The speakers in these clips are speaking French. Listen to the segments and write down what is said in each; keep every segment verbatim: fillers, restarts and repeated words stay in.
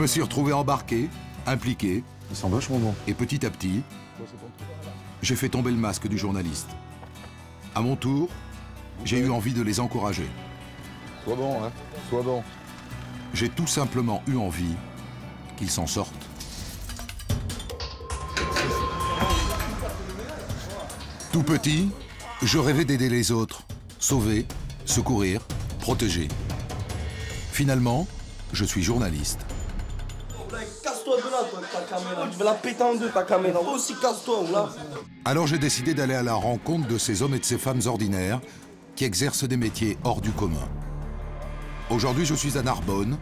me suis retrouvé embarqué, impliqué. Ça sent vachement bon. Et petit à petit, j'ai fait tomber le masque du journaliste. À mon tour, j'ai eu envie de les encourager. Sois bon, hein, sois bon. J'ai tout simplement eu envie qu'ils s'en sortent. Tout petit, je rêvais d'aider les autres, sauver, secourir, protéger. Finalement, je suis journaliste. Casse-toi de là, toi, ta caméra. Je vais la péter en deux, ta caméra. Aussi, casse-toi, là. Alors, j'ai décidé d'aller à la rencontre de ces hommes et de ces femmes ordinaires qui exercent des métiers hors du commun. Aujourd'hui, je suis à Narbonne,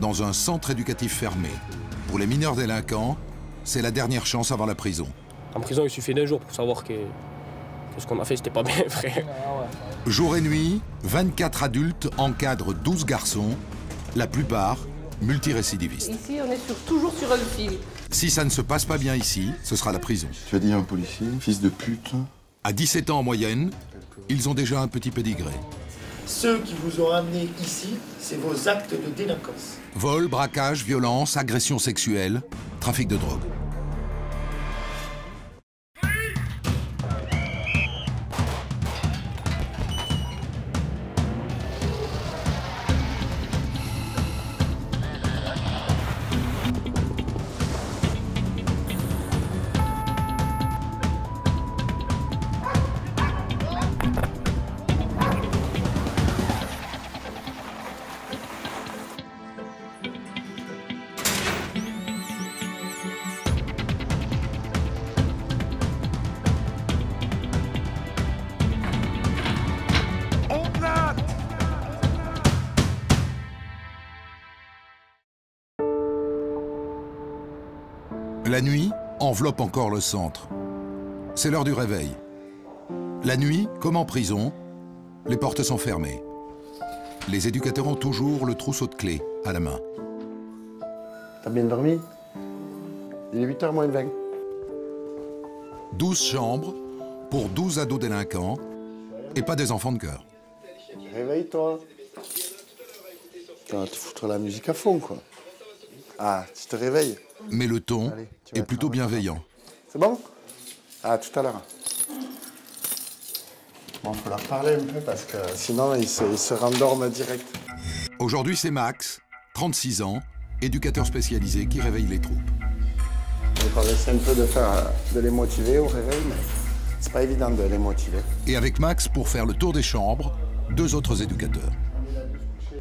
dans un centre éducatif fermé. Pour les mineurs délinquants, c'est la dernière chance avant la prison. En prison, il suffit d'un jour pour savoir que... que ce qu'on a fait, c'était pas bien, frère. Jour et nuit, vingt-quatre adultes encadrent douze garçons, la plupart multirécidivistes. Ici, on est sur, toujours sur un fil. Si ça ne se passe pas bien ici, ce sera la prison. Tu as dit un policier, fils de pute. À dix-sept ans en moyenne, ils ont déjà un petit pédigré. Ceux qui vous ont amené ici, c'est vos actes de délinquance. Vol, braquage, violence, agression sexuelle, trafic de drogue. La nuit enveloppe encore le centre. C'est l'heure du réveil. La nuit, comme en prison, les portes sont fermées. Les éducateurs ont toujours le trousseau de clés à la main. T'as bien dormi? Il est huit heures moins vingt. douze chambres pour douze ados délinquants et pas des enfants de cœur. Réveille-toi. Tu vas te foutre la musique à fond, quoi. Ah, tu te réveilles. Mais le ton Allez, est plutôt bienveillant. C'est bon? À tout à l'heure. Bon, faut leur parler un peu parce que sinon ils se, ils se rendorment direct. Aujourd'hui, c'est Max, trente-six ans, éducateur spécialisé qui réveille les troupes. On essaie un peu de, faire, de les motiver au réveil, mais c'est pas évident de les motiver. Et avec Max, pour faire le tour des chambres, deux autres éducateurs.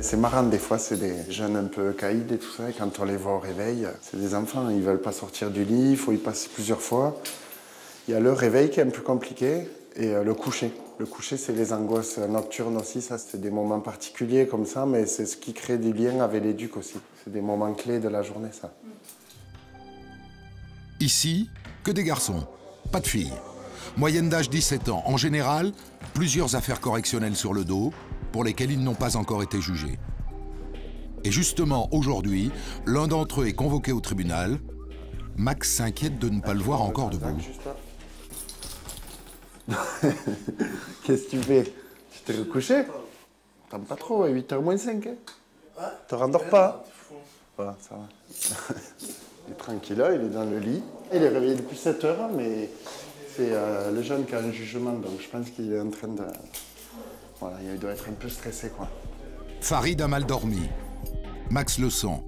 C'est marrant, des fois, c'est des jeunes un peu caïds et tout ça, et quand on les voit au réveil, c'est des enfants, ils veulent pas sortir du lit, il faut y passer plusieurs fois. Il y a le réveil qui est un peu compliqué, et le coucher. Le coucher, c'est les angoisses nocturnes aussi, ça, c'est des moments particuliers comme ça, mais c'est ce qui crée du lien avec l'éduc aussi. C'est des moments clés de la journée, ça. Ici, que des garçons, pas de filles. Moyenne d'âge dix-sept ans. En général, plusieurs affaires correctionnelles sur le dos, pour lesquels ils n'ont pas encore été jugés. Et justement, aujourd'hui, l'un d'entre eux est convoqué au tribunal. Max s'inquiète de ne pas le voir encore debout. Qu'est-ce que tu fais? Tu t'es recouché? T'entends pas trop, à huit heures moins cinq. Hein, te rendors pas. Voilà, ça va. Il est tranquille, là, il est dans le lit. Il est réveillé depuis sept heures, mais c'est euh, le jeune qui a un jugement, donc je pense qu'il est en train de... Voilà, il doit être un peu stressé, quoi. Farid a mal dormi. Max le sent.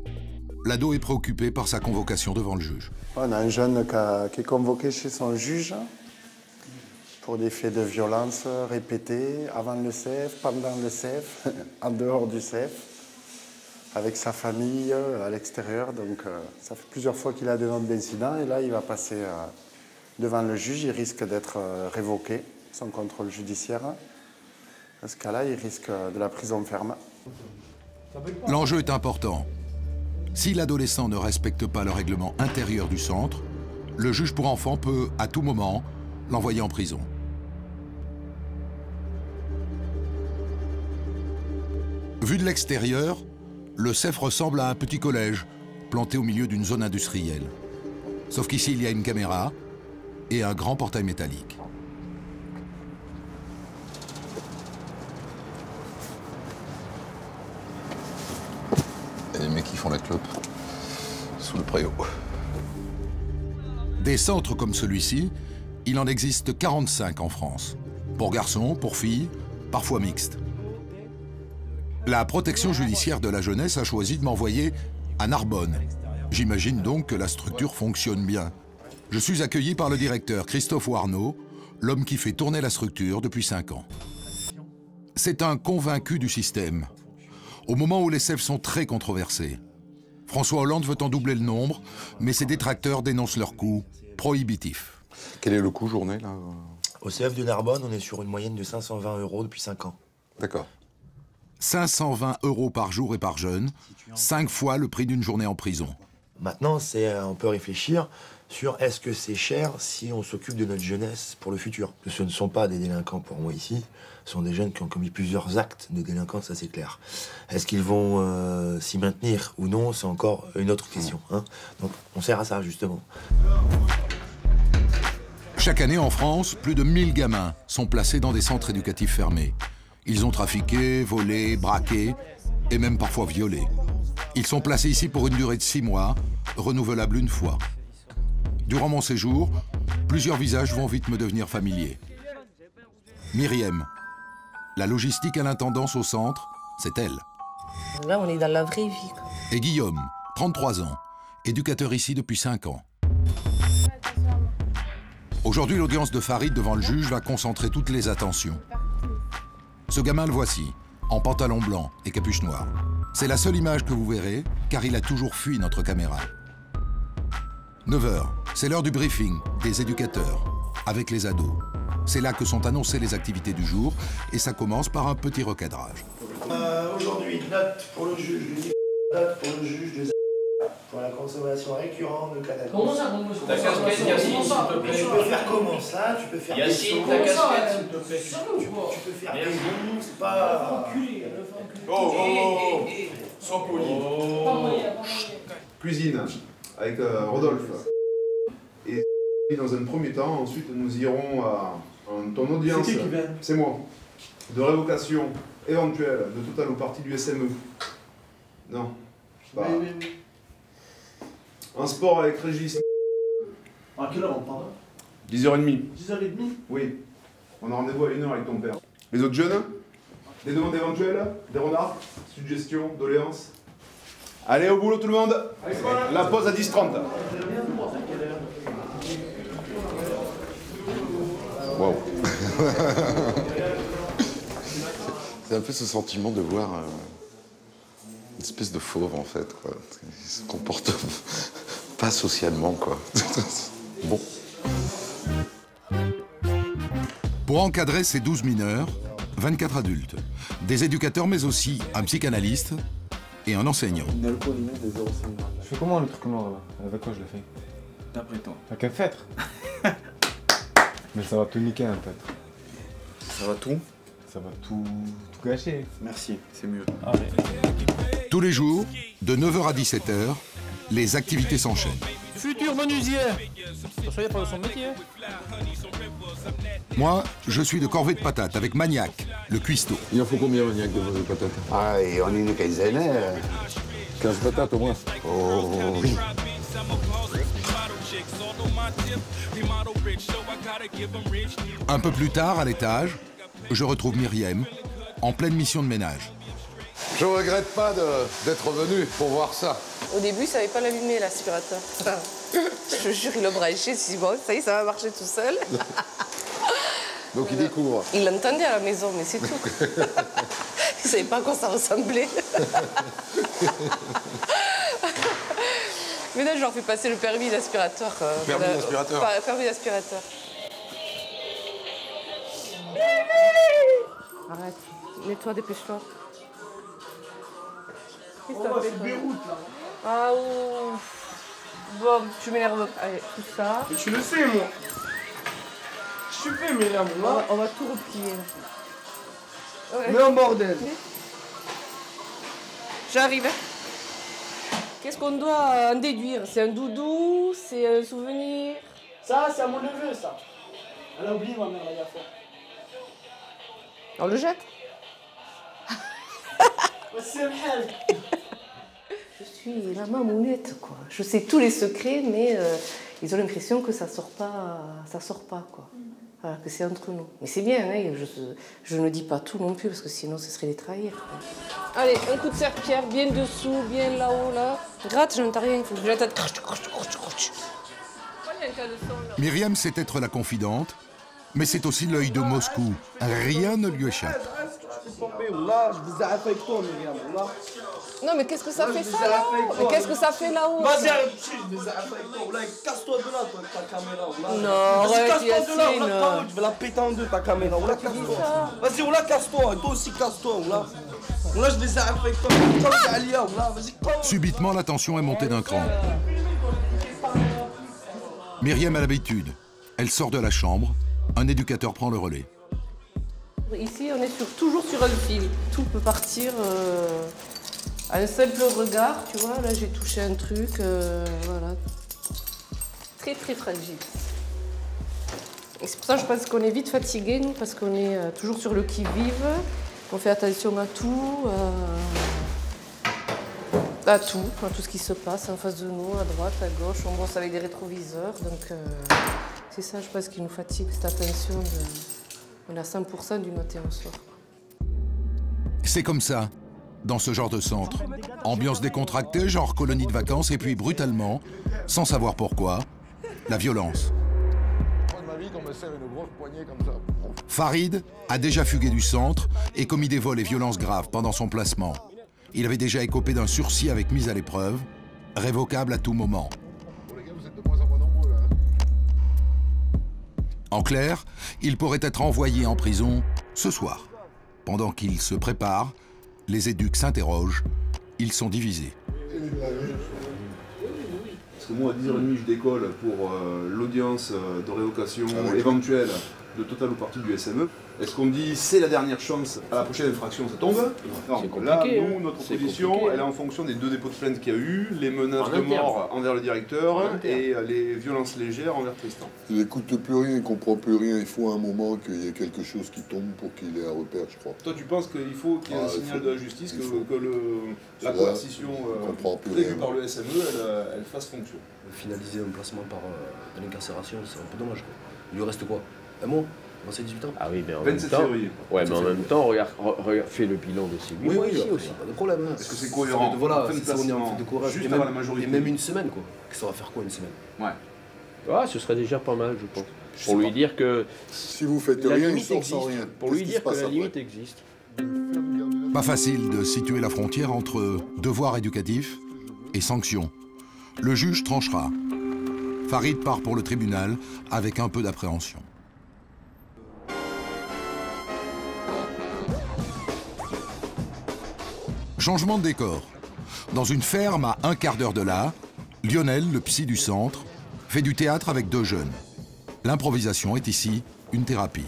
L'ado est préoccupé par sa convocation devant le juge. On a un jeune qui, a, qui est convoqué chez son juge pour des faits de violence répétés avant le C E F, pendant le C E F, en dehors du C E F, avec sa famille, à l'extérieur. Donc, euh, ça fait plusieurs fois qu'il a des notes d'incident. Et là, il va passer euh, devant le juge. Il risque d'être euh, révoqué, son contrôle judiciaire. Dans ce cas-là, il risque de la prison ferme. L'enjeu est important. Si l'adolescent ne respecte pas le règlement intérieur du centre, le juge pour enfants peut, à tout moment, l'envoyer en prison. Vu de l'extérieur, le C E F ressemble à un petit collège planté au milieu d'une zone industrielle. Sauf qu'ici, il y a une caméra et un grand portail métallique. Les mecs qui font la clope. sous le préau. Des centres comme celui-ci, il en existe quarante-cinq en France. Pour garçons, pour filles, parfois mixtes. La protection judiciaire de la jeunesse a choisi de m'envoyer à Narbonne. J'imagine donc que la structure fonctionne bien. Je suis accueilli par le directeur Christophe Warnaud, l'homme qui fait tourner la structure depuis cinq ans. C'est un convaincu du système. Au moment où les C E F sont très controversés, François Hollande veut en doubler le nombre, mais ses détracteurs dénoncent leur coût prohibitif. Quel est le coût journée là? Au C E F de Narbonne, on est sur une moyenne de cinq cent vingt euros depuis cinq ans. D'accord. cinq cent vingt euros par jour et par jeune, cinq fois le prix d'une journée en prison. Maintenant, c'est, on peut réfléchir sur est-ce que c'est cher si on s'occupe de notre jeunesse pour le futur. Ce ne sont pas des délinquants pour moi ici, ce sont des jeunes qui ont commis plusieurs actes de délinquance, ça c'est clair. Est-ce qu'ils vont euh, s'y maintenir ou non, c'est encore une autre question. Hein. Donc on sert à ça justement. Chaque année en France, plus de mille gamins sont placés dans des centres éducatifs fermés. Ils ont trafiqué, volé, braqué et même parfois violé. Ils sont placés ici pour une durée de six mois, renouvelable une fois. Durant mon séjour, plusieurs visages vont vite me devenir familiers. Myriam, la logistique à l'intendance au centre, c'est elle. Là, on est dans la vraie vie. Et Guillaume, trente-trois ans, éducateur ici depuis cinq ans. Aujourd'hui, l'audience de Farid devant le juge va concentrer toutes les attentions. Ce gamin, le voici, en pantalon blanc et capuche noire. C'est la seule image que vous verrez, car il a toujours fui notre caméra. neuf heures, c'est l'heure du briefing des éducateurs, avec les ados. C'est là que sont annoncées les activités du jour, et ça commence par un petit recadrage. Euh, Aujourd'hui, note pour le juge, note pour le juge de pour la consommation récurrente de cannabis. Comment ça, comment ça? Ta casquette, Yassine, s'il te plaît. Tu peux faire comment ça? Tu peux faire des sons. Ta casquette, s'il te plaît. Tu peux faire des sons, c'est pas... Oh, oh, oh. Sans poli. Cuisine, avec euh, Rodolphe. Et dans un premier temps, ensuite, nous irons à ton audience. C'est moi. De révocation éventuelle de totale ou partie du S M E. Non. Bah... Un sport avec Régis. À quelle heure on part? dix heures trente. dix heures trente? Oui. On a rendez-vous à une heure avec ton père. Les autres jeunes? Des demandes éventuelles? Des renards? Suggestions? Doléances? Allez, au boulot tout le monde. La pause à dix heures trente. Waouh. C'est un peu ce sentiment de voir... Euh... une espèce de fauve, en fait, quoi. Il se comporte pas socialement, quoi. Bon. Pour encadrer ces douze mineurs, vingt-quatre adultes, des éducateurs, mais aussi un psychanalyste et un enseignant. Je fais comment, le truc noir, là? Avec quoi je le fais? D'après toi. Avec un feutre. Mais ça va tout niquer, un feutre. Ça va tout? Ça va tout, tout gâcher. Merci, c'est mieux. Allez. Tous les jours, de neuf heures à dix-sept heures, les activités s'enchaînent. Futur menuisier. Soyez pas de son métier. Moi, je suis de corvée de patates avec Maniac, le cuistot. Il en faut combien, Maniac, de patates? Ah, et on est une quinzaine. quinze patates au moins. Oh oui. Un peu plus tard, à l'étage, je retrouve Myriam, en pleine mission de ménage. Je regrette pas d'être venu pour voir ça. Au début, il savait pas l'allumer, l'aspirateur. Je te jure, il a branché, si bon, ça y est, ça va marcher tout seul. Donc il découvre. Il l'entendait à la maison, mais c'est tout. Il savait pas à quoi ça ressemblait. Mais là, je leur fais passer le permis d'aspirateur. Le permis d'aspirateur. Le permis d'aspirateur. Arrête, mets-toi, dépêche-toi. Oh, c'est Beyrouth, là. Ah, ouf. Bon, tu m'énerves. Allez, tout ça. Mais tu le sais, moi. Je suis fait, mais là, moi. On va tout replier. Ouais. Mais en bordel. J'arrive. Qu'est-ce qu'on doit en déduire? C'est un doudou? C'est un souvenir? Ça, c'est à mon neveu, ça. Elle a oublié ma mère, la dernière fois. On le jette? C'est suis la mamounette, quoi. Je sais tous les secrets, mais euh, ils ont l'impression que ça sort pas, ça sort pas, quoi. Voilà, que c'est entre nous. Mais c'est bien, hein, je, je ne dis pas tout non plus, parce que sinon, ce serait les trahir. Allez, un coup de serpillère, bien dessous, bien là-haut, là. Gratte, j'entends rien, il faut que je la tête. Myriam sait être la confidente, mais c'est aussi l'œil de Moscou. Rien ne lui échappe. Non, mais qu'est-ce que ça fait ça là-haut? Qu'est-ce que ça fait là-haut? Vas-y, casse-toi de là, toi, ta caméra. Non, vas-y, casse-toi de là, je vais la péter en deux, ta caméra. Vas-y, on la casse-toi, toi aussi, casse-toi. Là, je les ai avec toi. Subitement, la tension est montée d'un cran. Myriam a l'habitude. Elle sort de la chambre. Un éducateur prend le relais. Ici, on est sur, toujours sur un fil. Tout peut partir euh, à un simple regard, tu vois. Là, j'ai touché un truc, euh, voilà. Très, très fragile. Et c'est pour ça que je pense qu'on est vite fatigués, nous, parce qu'on est euh, toujours sur le qui-vive. On fait attention à tout, euh, à tout, à tout ce qui se passe en face de nous, à droite, à gauche. On brosse avec des rétroviseurs, donc euh, c'est ça, je pense, qui nous fatigue, cette attention de... On a cinq pour cent du matin au soir. C'est comme ça, dans ce genre de centre. Ambiance décontractée, genre colonie de vacances, et puis brutalement, sans savoir pourquoi, la violence. Farid a déjà fugué du centre et commis des vols et violences graves pendant son placement. Il avait déjà écopé d'un sursis avec mise à l'épreuve, révocable à tout moment. En clair, il pourrait être envoyé en prison ce soir. Pendant qu'il se prépare, les éducs s'interrogent, ils sont divisés. Parce que moi, à dix heures trente, je décolle pour euh, l'audience de révocation ah ouais. éventuelle de totale ou partie du S M E. Est-ce qu'on dit c'est la dernière chance, à la prochaine infraction, ça tombe? Non, là, nous, notre position, elle est en fonction des deux dépôts de plainte qu'il y a eu, les menaces en de interne. mort envers le directeur en et interne. les violences légères envers Tristan. Il n'écoute plus rien, il ne comprend plus rien. Il faut à un moment qu'il y ait quelque chose qui tombe pour qu'il ait un repère, je crois. Toi, tu penses qu'il faut qu'il y ait ah, un signal faut, de la justice, que, que le, la coercition euh, prévue par le S M E, elle, elle fasse fonction? Finaliser un placement par euh, de l'incarcération, c'est un peu dommage, quoi. Il lui reste quoi? Un mot? Bon, c'est dix-huit ans. Ah oui, mais en même temps, ouais, mais en même temps, regarde, regarde, fais le bilan de ces huit mois ici aussi, pas de problème. Est-ce que c'est cohérent? Voilà, c'est ça, on est en fait de courage. Juste avant la majorité. Et même une semaine, quoi. Ça va faire quoi, une semaine? Ouais. Ah, ce serait déjà pas mal, je pense. Pour lui dire que... Si vous faites rien, il sort sans rien. Pour lui dire que la limite existe. Pas facile de situer la frontière entre devoir éducatif et sanction. Le juge tranchera. Farid part pour le tribunal avec un peu d'appréhension. Changement de décor. Dans une ferme à un quart d'heure de là, Lionel, le psy du centre, fait du théâtre avec deux jeunes. L'improvisation est ici une thérapie.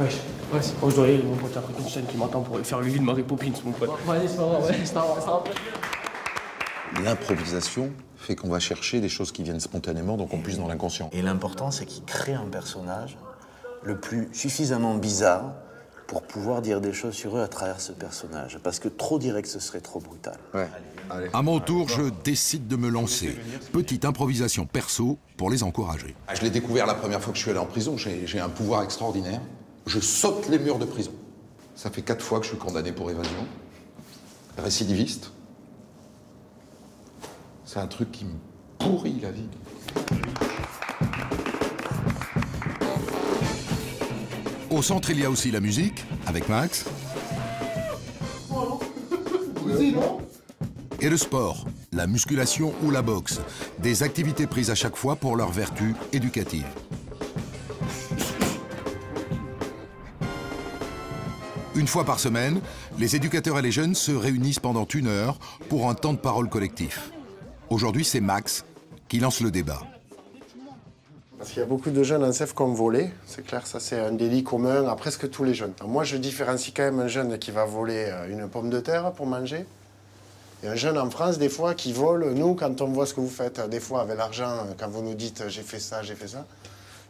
Ouais, ouais c'est pas vrai, mon pote, après une chaîne qui m'entend pour faire le vide Marie Poppins, mon pote. Ouais, c'est pas vrai, ouais, c'est pas vrai. L'improvisation fait qu'on va chercher des choses qui viennent spontanément, donc on puise dans l'inconscient. Et l'important, c'est qu'il crée un personnage le plus suffisamment bizarre pour pouvoir dire des choses sur eux à travers ce personnage. Parce que trop direct, ce serait trop brutal. Ouais. Allez. À mon tour, je décide de me lancer. Petite improvisation perso pour les encourager. Je l'ai découvert la première fois que je suis allé en prison. J'ai un pouvoir extraordinaire. Je saute les murs de prison. Ça fait quatre fois que je suis condamné pour évasion. Récidiviste. C'est un truc qui me pourrit la vie. Au centre, il y a aussi la musique, avec Max. Et le sport, la musculation ou la boxe. Des activités prises à chaque fois pour leur vertu éducative. Une fois par semaine, les éducateurs et les jeunes se réunissent pendant une heure pour un temps de parole collectif. Aujourd'hui, c'est Max qui lance le débat. Parce qu'il y a beaucoup de jeunes en C E F qui ont volé, c'est clair, ça c'est un délit commun à presque tous les jeunes. Alors moi je différencie quand même un jeune qui va voler une pomme de terre pour manger, et un jeune en France des fois qui vole, nous quand on voit ce que vous faites, des fois avec l'argent, quand vous nous dites j'ai fait ça, j'ai fait ça,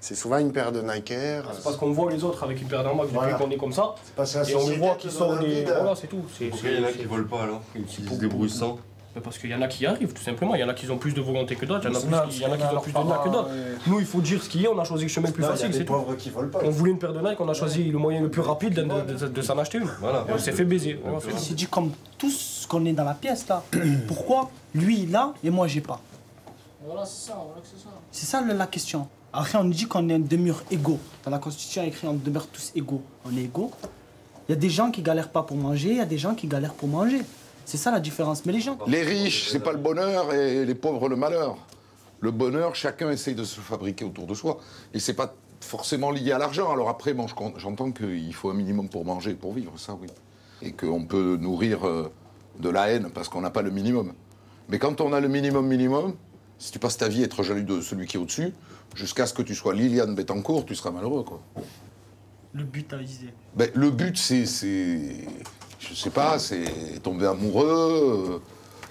c'est souvent une paire de Nike Air. C'est parce qu'on voit les autres avec une paire d'armes, voilà. Depuis qu'on est comme ça, est pas ça, et on voit qu'ils sont des... Voilà c'est tout. Pourquoi il y en a qui volent pas alors? Ils utilisent des bruissants. Parce qu'il y en a qui arrivent, tout simplement. Il y en a qui ont plus de volonté que d'autres, il y en a qui ont plus de dents que d'autres. Nous, il faut dire ce qu'il y a, on a choisi le chemin le plus facile. C'est pauvres qui volent pas. On voulait une paire de Nike, on a choisi le moyen le plus rapide de s'en acheter une. On s'est fait baiser. On s'est dit comme tous qu'on est dans la pièce là. Pourquoi lui il a et moi j'ai pas? Voilà, c'est ça, voilà que c'est ça. C'est ça la question. Après, on nous dit qu'on est demeure égaux. Dans la Constitution, il y a écrit on demeure tous égaux. On est égaux. Il y a des gens qui galèrent pas pour manger, il y a des gens qui galèrent pour manger. C'est ça la différence. Mais les gens. Les riches, c'est pas le bonheur et les pauvres le malheur. Le bonheur, chacun essaye de se fabriquer autour de soi. Et c'est pas forcément lié à l'argent. Alors après, bon, j'entends qu'il faut un minimum pour manger et pour vivre, ça oui. Et qu'on peut nourrir de la haine parce qu'on n'a pas le minimum. Mais quand on a le minimum minimum, si tu passes ta vie à être jaloux de celui qui est au-dessus, jusqu'à ce que tu sois Liliane Bettencourt, tu seras malheureux, quoi. Le but à viser. Ben, le but, c'est... Je sais pas, c'est tomber amoureux,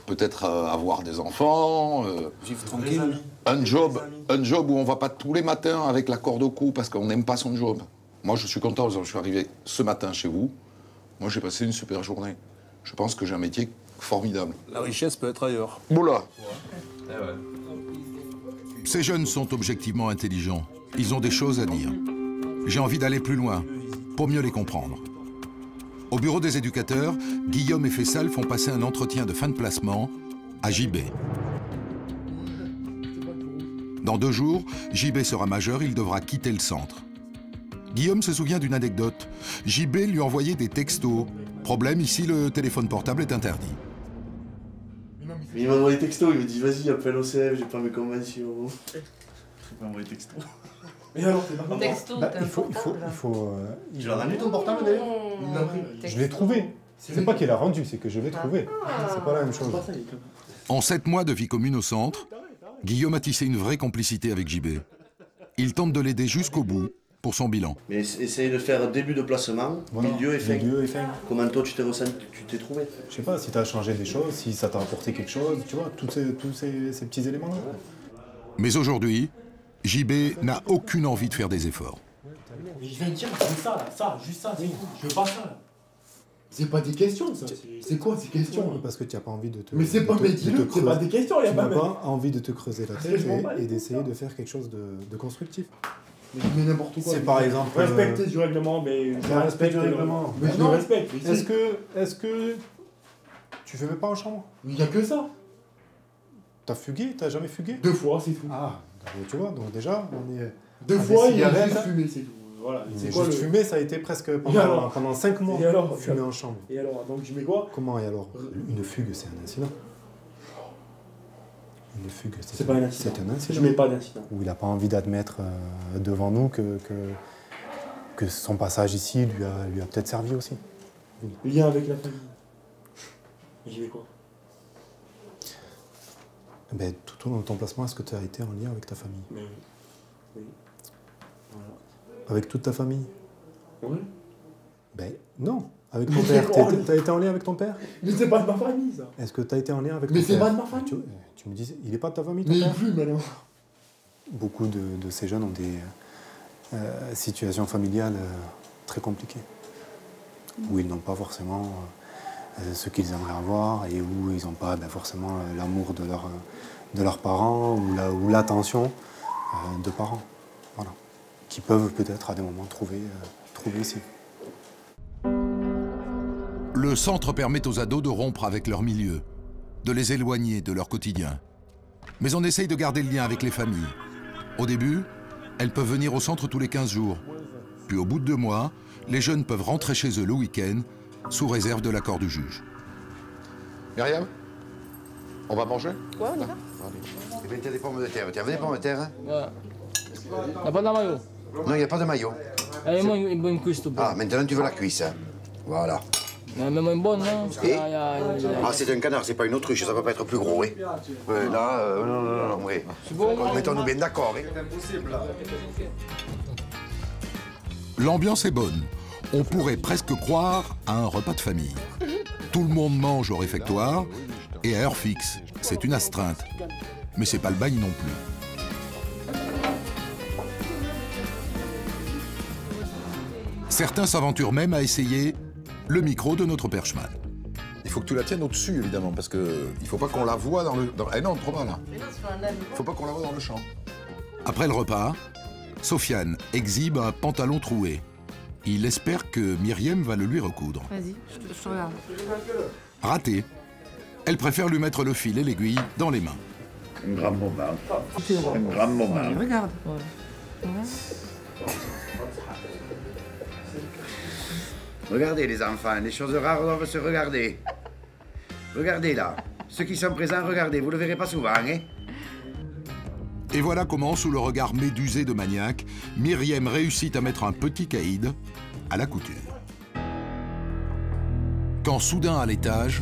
peut-être avoir des enfants... Euh, Vivre tranquille. Un job, un job où on va pas tous les matins avec la corde au cou parce qu'on n'aime pas son job. Moi, je suis content, je suis arrivé ce matin chez vous. Moi, j'ai passé une super journée. Je pense que j'ai un métier formidable. La richesse peut être ailleurs. Boula. Eh ouais. Ces jeunes sont objectivement intelligents. Ils ont des choses à dire. J'ai envie d'aller plus loin, pour mieux les comprendre. Au bureau des éducateurs, Guillaume et Fessal font passer un entretien de fin de placement à J B. Dans deux jours, J B sera majeur, il devra quitter le centre. Guillaume se souvient d'une anecdote. J B lui envoyait des textos. Problème, ici, le téléphone portable est interdit. Mais il m'a envoyé texto, il me dit vas-y appelle au C E F, j'ai pas mes conventions. Il m'a envoyé texto. Mais alors t'es pas texto, bah, il faut, il faut, il faut. Euh, tu l'as rendu ton portable d'ailleurs? Je l'ai trouvé. C'est pas qu'il l'a rendu, c'est que je l'ai trouvé. Ah. C'est pas la même chose. En sept mois de vie commune au centre, Guillaume a tissé une vraie complicité avec J B. Il tente de l'aider jusqu'au bout pour son bilan. Mais essaye de faire début de placement, voilà. Milieu et fin. Milieu et fin. Comment toi tu t'es ressenti, tu t'es trouvé? Je sais pas, si tu as changé des choses, si ça t'a apporté quelque chose, tu vois, tous ces, tous ces, ces petits éléments-là. Mais aujourd'hui, J B n'a aucune envie de faire des efforts. Mais je viens de dire, c'est ça, là, ça, juste ça, c'est oui. Cool. Je veux pas ça, là. C'est pas des questions, ça. C'est quoi ces questions? Parce que tu n'as pas envie de te... Mais c'est pas, c'est pas des questions, il y a pas, pas envie de te creuser la tête et, et d'essayer de faire quelque chose de, de constructif. Mais n'importe quoi. C'est par exemple... Euh... Respecter du règlement, mais... Je respecte du règlement. Mais je le respecte. Est-ce que... Est-ce que... Tu fumais pas en chambre? Il n'y a que ça. T'as fugué? T'as jamais fugué? Deux fois, c'est tout. Ah, tu vois, donc déjà, on est... Deux fois, il y a juste fumé, c'est tout. Voilà, c'est quoi le fumer, ça a été presque pendant, pendant cinq mois. Et alors, fumer en chambre. Et alors, donc tu mets quoi? Comment et alors? Une fugue, c'est un incident. Une fugue, c'est pas un incident. Un incident. Je mets pas d'incident. Où il n'a pas envie d'admettre euh, devant nous que, que, que son passage ici lui a, lui a peut-être servi aussi. Oui. Lien avec la famille. J'y vais quoi? Ben, tout au long de ton placement, est-ce que tu as été en lien avec ta famille? Mais oui. Oui. Voilà. Avec toute ta famille? Oui. Ben non. Avec ton père, t'as été en lien avec ton père? Mais c'est pas de ma famille, ça. Est-ce que t'as été en lien avec ton père? Mais c'est pas de ma famille. Tu, tu me disais, il est pas de ta famille, ton père? Mais il est plus, maintenant. Beaucoup de, de ces jeunes ont des euh, situations familiales euh, très compliquées, où ils n'ont pas forcément euh, ce qu'ils aimeraient avoir et où ils n'ont pas ben, forcément l'amour de, leur, de leurs parents ou l'attention la, ou euh, de parents, voilà, qui peuvent peut-être à des moments trouver, euh, trouver ici. Le centre permet aux ados de rompre avec leur milieu, de les éloigner de leur quotidien. Mais on essaye de garder le lien avec les familles. Au début, elles peuvent venir au centre tous les quinze jours. Puis au bout de deux mois, les jeunes peuvent rentrer chez eux le week-end, sous réserve de l'accord du juge. Myriam, on va manger? Ouais, on y va. Eh bien, t'as des pommes de terre. T'as des pommes de terre? Ouais. Il n'y a pas de maillot? Non, il n'y a pas de maillot. Allez, moi, une cuisse, tout. Ah, maintenant, tu veux la cuisse. Hein. Voilà. Mais même une bonne, hein. Et là, y a, y a, y a... Ah, c'est un canard, c'est pas une autruche, ça va pas être plus gros, hein. Euh, là, euh, non, non, non, non, oui. Bon, mettons-nous bien d'accord, hein. L'ambiance est bonne. On pourrait presque croire à un repas de famille. Tout le monde mange au réfectoire et à heure fixe. C'est une astreinte. Mais c'est pas le bagne non plus. Certains s'aventurent même à essayer le micro de notre perchman. Il faut que tu la tiennes au-dessus, évidemment, parce qu'il ne faut pas qu'on la voie dans le... Dans... Eh non, trop mal, là. Il ne faut pas qu'on la voie dans le champ. Après le repas, Sofiane exhibe un pantalon troué. Il espère que Myriam va le lui recoudre. Vas-y, je, je te regarde. Raté. Elle préfère lui mettre le fil et l'aiguille dans les mains. Un grand moment. Un grand moment. Ouais, regarde. Ouais. Ouais. Regardez les enfants, les choses rares doivent se regarder. Regardez là. Ceux qui sont présents, regardez, vous le verrez pas souvent, hein? Et voilà comment, sous le regard médusé de maniaque, Myriam réussit à mettre un petit caïd à la couture. Quand soudain à l'étage,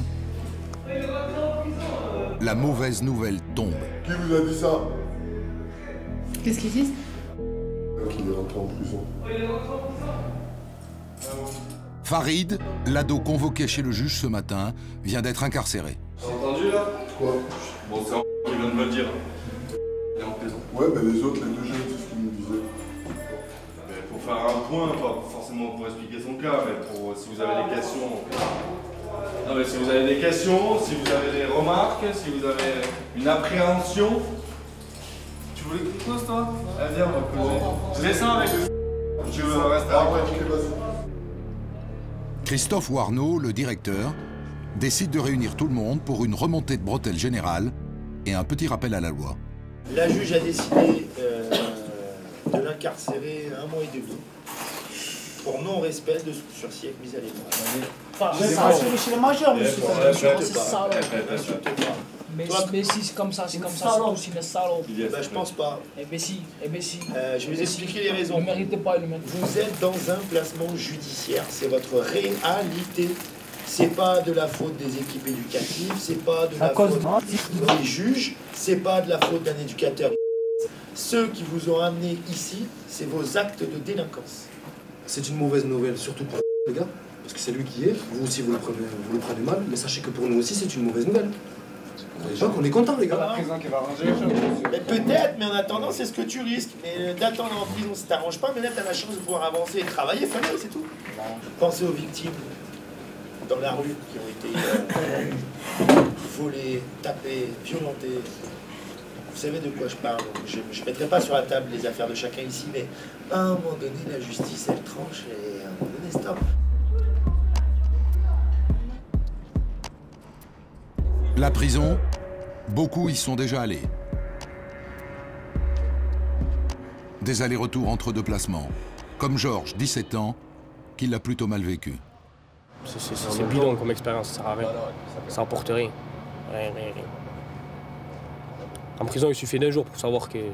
la mauvaise nouvelle tombe. Qui vous a dit ça? Qu'est-ce qu'ils disent? Qu'il est rentré en prison. Farid, l'ado convoqué chez le juge ce matin, vient d'être incarcéré. T'as entendu là? Quoi? Bon, c'est un qui vient de me le dire. Il est en prison. Ouais, mais les autres, les deux jeunes, c'est ce qu'ils nous disaient. Mais pour faire un point, pas forcément pour expliquer son cas, mais pour si vous avez des questions. Non, mais si vous avez des questions, si vous avez des remarques, si vous avez une appréhension. Tu voulais que tu poses toi? Allez, viens, on va poser. Je descends avec le. Tu veux rester avec moi? Christophe Warnaud, le directeur, décide de réunir tout le monde pour une remontée de bretelles générale et un petit rappel à la loi. La juge a décidé euh, de l'incarcérer un mois et demi pour non-respect de sursis avec mise à l'épreuve. C'est ça, c'est chez les majeurs, monsieur. C'est ça, mais, Toi, mais si c'est comme ça, c'est comme ça, c'est aussi le salaud. Bah, je pense pas. Eh bien si, eh bien si. Euh, je vais vous expliquer les raisons. Vous ne méritez pas le mettre. Vous êtes dans un placement judiciaire, c'est votre réalité. C'est pas de la faute des équipes éducatives, c'est pas de la faute des juges, c'est pas de la faute d'un éducateur. Ceux qui vous ont amené ici, c'est vos actes de délinquance. C'est une mauvaise nouvelle, surtout pour les gars, parce que c'est lui qui est. Vous aussi, vous le prenez, vous le prenez mal, mais sachez que pour nous aussi, c'est une mauvaise nouvelle. Je crois qu'on est content, les gars. Peut-être, mais en attendant, c'est ce que tu risques. Mais d'attendre en prison, ça t'arrange pas. Mais là, t'as la chance de pouvoir avancer et travailler. Fallait, c'est tout. Pensez aux victimes dans la rue qui ont été euh, volées, tapées, violentées. Vous savez de quoi je parle. Je ne mettrai pas sur la table les affaires de chacun ici, mais à un moment donné, la justice, elle tranche et à un moment donné, stop. La prison, beaucoup y sont déjà allés. Des allers-retours entre deux placements, comme Georges, dix-sept ans, qui l'a plutôt mal vécu. C'est bidon comme expérience, ça sert à rien. Ça apporte rien. Rien, rien, rien. En prison, il suffit d'un jour pour savoir que, que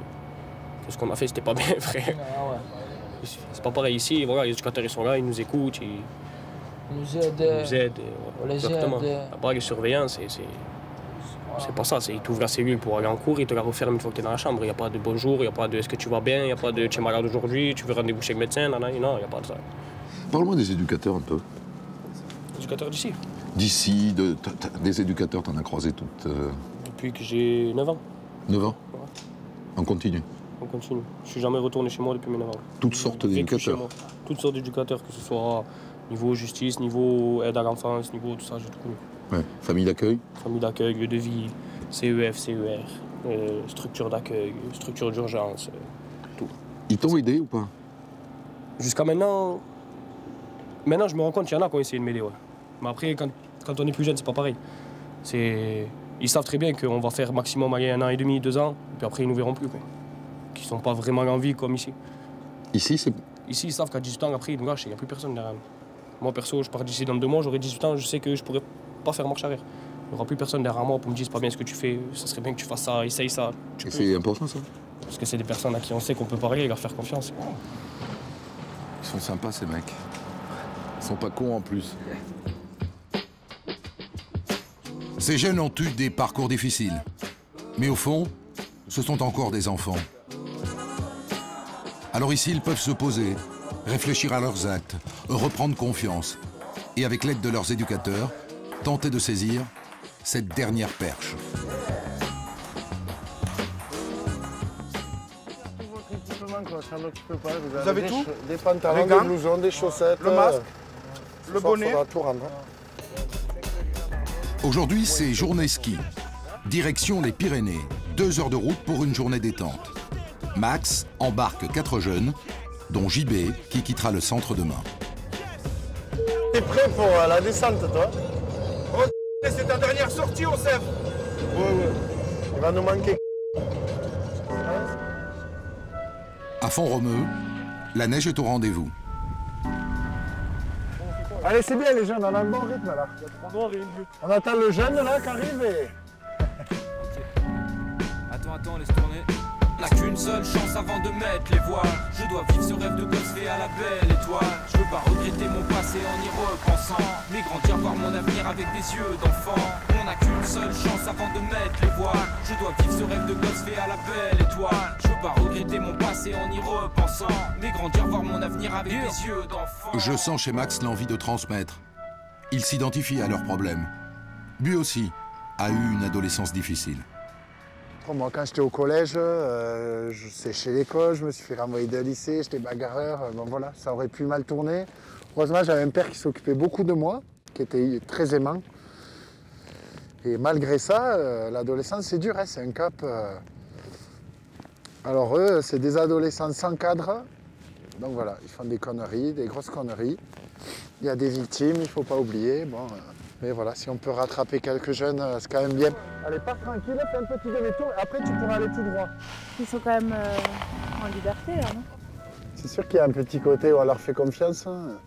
ce qu'on a fait, c'était pas bien, frère. C'est pas pareil ici, voilà, les éducateurs ils sont là, ils nous écoutent. Ils... nous aide, nous aide on les exactement. Aide. La brague de surveillance, c'est pas ça. Ils t'ouvrent la cellule pour aller en cours, ils te la referment une fois que tu es dans la chambre. Il n'y a pas de bonjour, il n'y a pas de est-ce que tu vas bien, il n'y a pas de tu es malade aujourd'hui, tu veux rendez-vous chez le médecin, non, non, il n'y a pas de ça. Parle-moi des éducateurs un peu. Des éducateurs d'ici? D'ici, de, des éducateurs, t'en as croisé toutes. Euh... Depuis que j'ai neuf ans. neuf ans? Ouais. On continue. On continue. Je suis jamais retourné chez moi depuis mes neuf ans. Toutes sortes d'éducateurs? Toutes sortes d'éducateurs, que ce soit. Niveau justice, niveau aide à l'enfance, niveau tout ça, j'ai tout connu. Ouais. Famille d'accueil? Famille d'accueil, lieu de vie, C E F, C E R, euh, structure d'accueil, structure d'urgence, euh, tout. Ils t'ont aidé ou pas? Jusqu'à maintenant... Maintenant, je me rends compte qu'il y en a qui ont essayé de m'aider, ouais. Mais après, quand, quand on est plus jeune, c'est pas pareil. Ils savent très bien qu'on va faire maximum aller un an et demi, deux ans, puis après, ils nous verront plus, quoi. Qu'ils sont pas vraiment en vie, comme ici. Ici, c'est... Ici, ils savent qu'à dix-huit ans, après, ils nous lâchent, il n'y a plus personne derrière nous. Moi, perso, je pars d'ici dans deux mois, j'aurai dix-huit ans, je sais que je pourrais pas faire marche arrière. Il n'y aura plus personne derrière moi pour me dire c'est pas bien ce que tu fais, ça serait bien que tu fasses ça, essaye ça. C'est important, ça? Parce que c'est des personnes à qui on sait qu'on peut parler et leur faire confiance. Ils sont sympas, ces mecs. Ils sont pas cons en plus. Ces jeunes ont eu des parcours difficiles. Mais au fond, ce sont encore des enfants. Alors ici, ils peuvent se poser, réfléchir à leurs actes, reprendre confiance et, avec l'aide de leurs éducateurs, tenter de saisir cette dernière perche. Vous avez tout? Des pantalons, des blousons, des chaussettes, le masque, le bonnet. Aujourd'hui, c'est journée ski. Direction les Pyrénées, deux heures de route pour une journée détente. Max embarque quatre jeunes, dont J B qui quittera le centre demain. T'es prêt pour euh, la descente, toi? Oh, c'est ta dernière sortie au C E F. Ouais, ouais. Il va nous manquer. À Font-Romeu, la neige est au rendez-vous. Allez, c'est bien les jeunes, on a le bon rythme là. On attend le jeune là qui arrive et... Attends, attends, laisse tourner. N'a qu'une seule chance avant de mettre les voiles. Je dois vivre ce rêve de gosse fait à la belle étoile. Je veux pas regretter mon passé en y repensant, mais grandir, voir mon avenir avec des yeux d'enfant. On n'a qu'une seule chance avant de mettre les voiles. Je dois vivre ce rêve de gosse fait à la belle étoile. Je veux pas regretter mon passé en y repensant, mais grandir, voir mon avenir avec yeah. des yeux d'enfant. Je sens chez Max l'envie de transmettre. Il s'identifie à leurs problèmes. Lui aussi a eu une adolescence difficile. Moi, quand j'étais au collège, euh, je séchais l'école, je me suis fait renvoyer d'un lycée, j'étais bagarreur, euh, bon, voilà, ça aurait pu mal tourner. Heureusement, j'avais un père qui s'occupait beaucoup de moi, qui était très aimant. Et malgré ça, euh, l'adolescence, c'est dur, hein, c'est un cap. Euh... Alors eux, c'est des adolescents sans cadre, donc voilà, ils font des conneries, des grosses conneries. Il y a des victimes, il ne faut pas oublier. Bon, euh... Mais voilà, si on peut rattraper quelques jeunes, c'est quand même bien. Allez, pars tranquille, fais un petit demi-tour, après tu pourras aller tout droit. Ils sont quand même euh, en liberté, là, non? C'est sûr qu'il y a un petit côté où on leur fait confiance. Hein.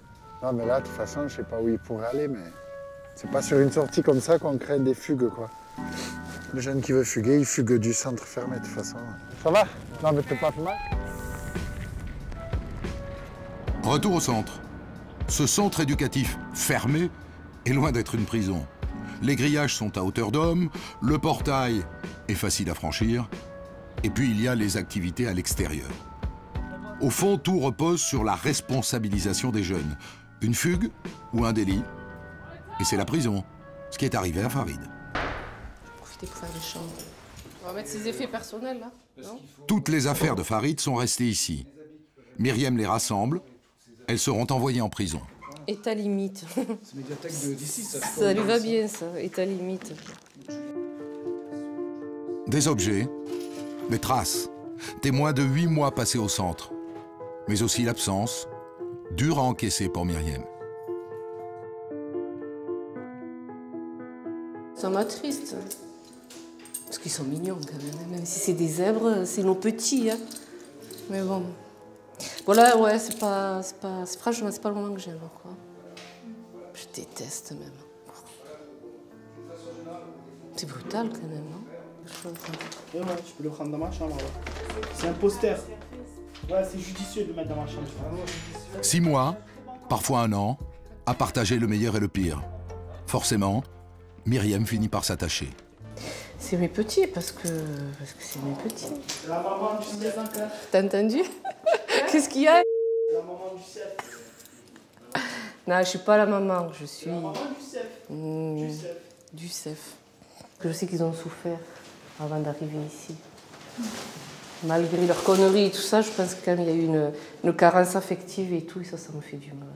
Non, mais là, de toute façon, je sais pas où ils pourraient aller, mais c'est pas sur une sortie comme ça qu'on crée des fugues, quoi. Le jeune qui veut fuguer, il fugue du centre fermé, de toute façon. Ça va? Non, mais t'es pas mal. Retour au centre. Ce centre éducatif fermé est loin d'être une prison. Les grillages sont à hauteur d'homme, le portail est facile à franchir, et puis il y a les activités à l'extérieur. Au fond, tout repose sur la responsabilisation des jeunes. Une fugue ou un délit, et c'est la prison, ce qui est arrivé à Farid. Profitez pour faire des chambres. On va mettre ses effets personnels, là, non ? Toutes les affaires de Farid sont restées ici. Myriam les rassemble, elles seront envoyées en prison. Et ta limite. C'est médiathèque d'ici, ça. Ça lui va bien, ça. Et ta limite. Des objets, des traces, témoins de huit mois passés au centre, mais aussi l'absence, dure à encaisser pour Myriam. Ça m'attriste. Parce qu'ils sont mignons, quand même. Même si c'est des zèbres, c'est nos petits. Hein. Mais bon. Voilà, ouais, c'est pas, c'est pas, c'est franchement, c'est pas le moment que j'aime, quoi. Je déteste même. C'est brutal quand même, non? Je ouais, ouais, tu peux le prendre dans ma chambre. Ouais. C'est un poster. Ouais, c'est judicieux de le mettre dans ma chambre. Six mois, parfois un an, à partager le meilleur et le pire. Forcément, Myriam finit par s'attacher. C'est mes petits, parce que parce que c'est mes petits. La maman du chef. T'as entendu? Qu'est-ce qu'il y a? La maman du chef. Non, je suis pas la maman, je suis... La maman du chef. Mmh. Du chef. Du chef. Je sais qu'ils ont souffert avant d'arriver ici. Mmh. Malgré leurs conneries et tout ça, je pense que quand il y a eu une, une carence affective et tout, et ça, ça me fait du mal.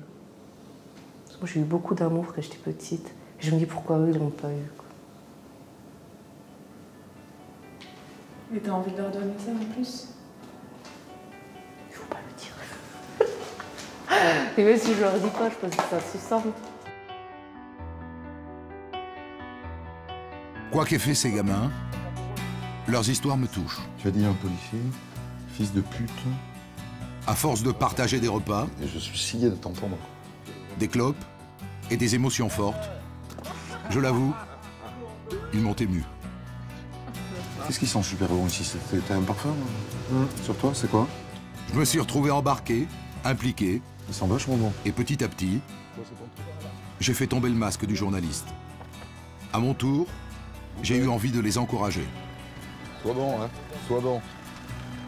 Parce que moi, j'ai eu beaucoup d'amour quand j'étais petite. Je me dis pourquoi eux, ils l'ont pas eu, quoi. Et t'as envie de leur donner ça en plus? Il faut pas le dire. Et même si je leur dis pas, je pense que ça se sent. Quoi qu'aient fait ces gamins, leurs histoires me touchent. Tu as dit un policier, fils de pute. À force de partager des repas... Et je suis scié de t'entendre. Des clopes et des émotions fortes. Je l'avoue, ils m'ont ému. Qu'est-ce qui sent super bon ici? T'as un parfum mmh. sur toi? C'est quoi? Je me suis retrouvé embarqué, impliqué. Il sent vachement bon. Et petit à petit, j'ai fait tomber le masque du journaliste. À mon tour, j'ai eu envie de les encourager. Sois bon, hein? Sois bon.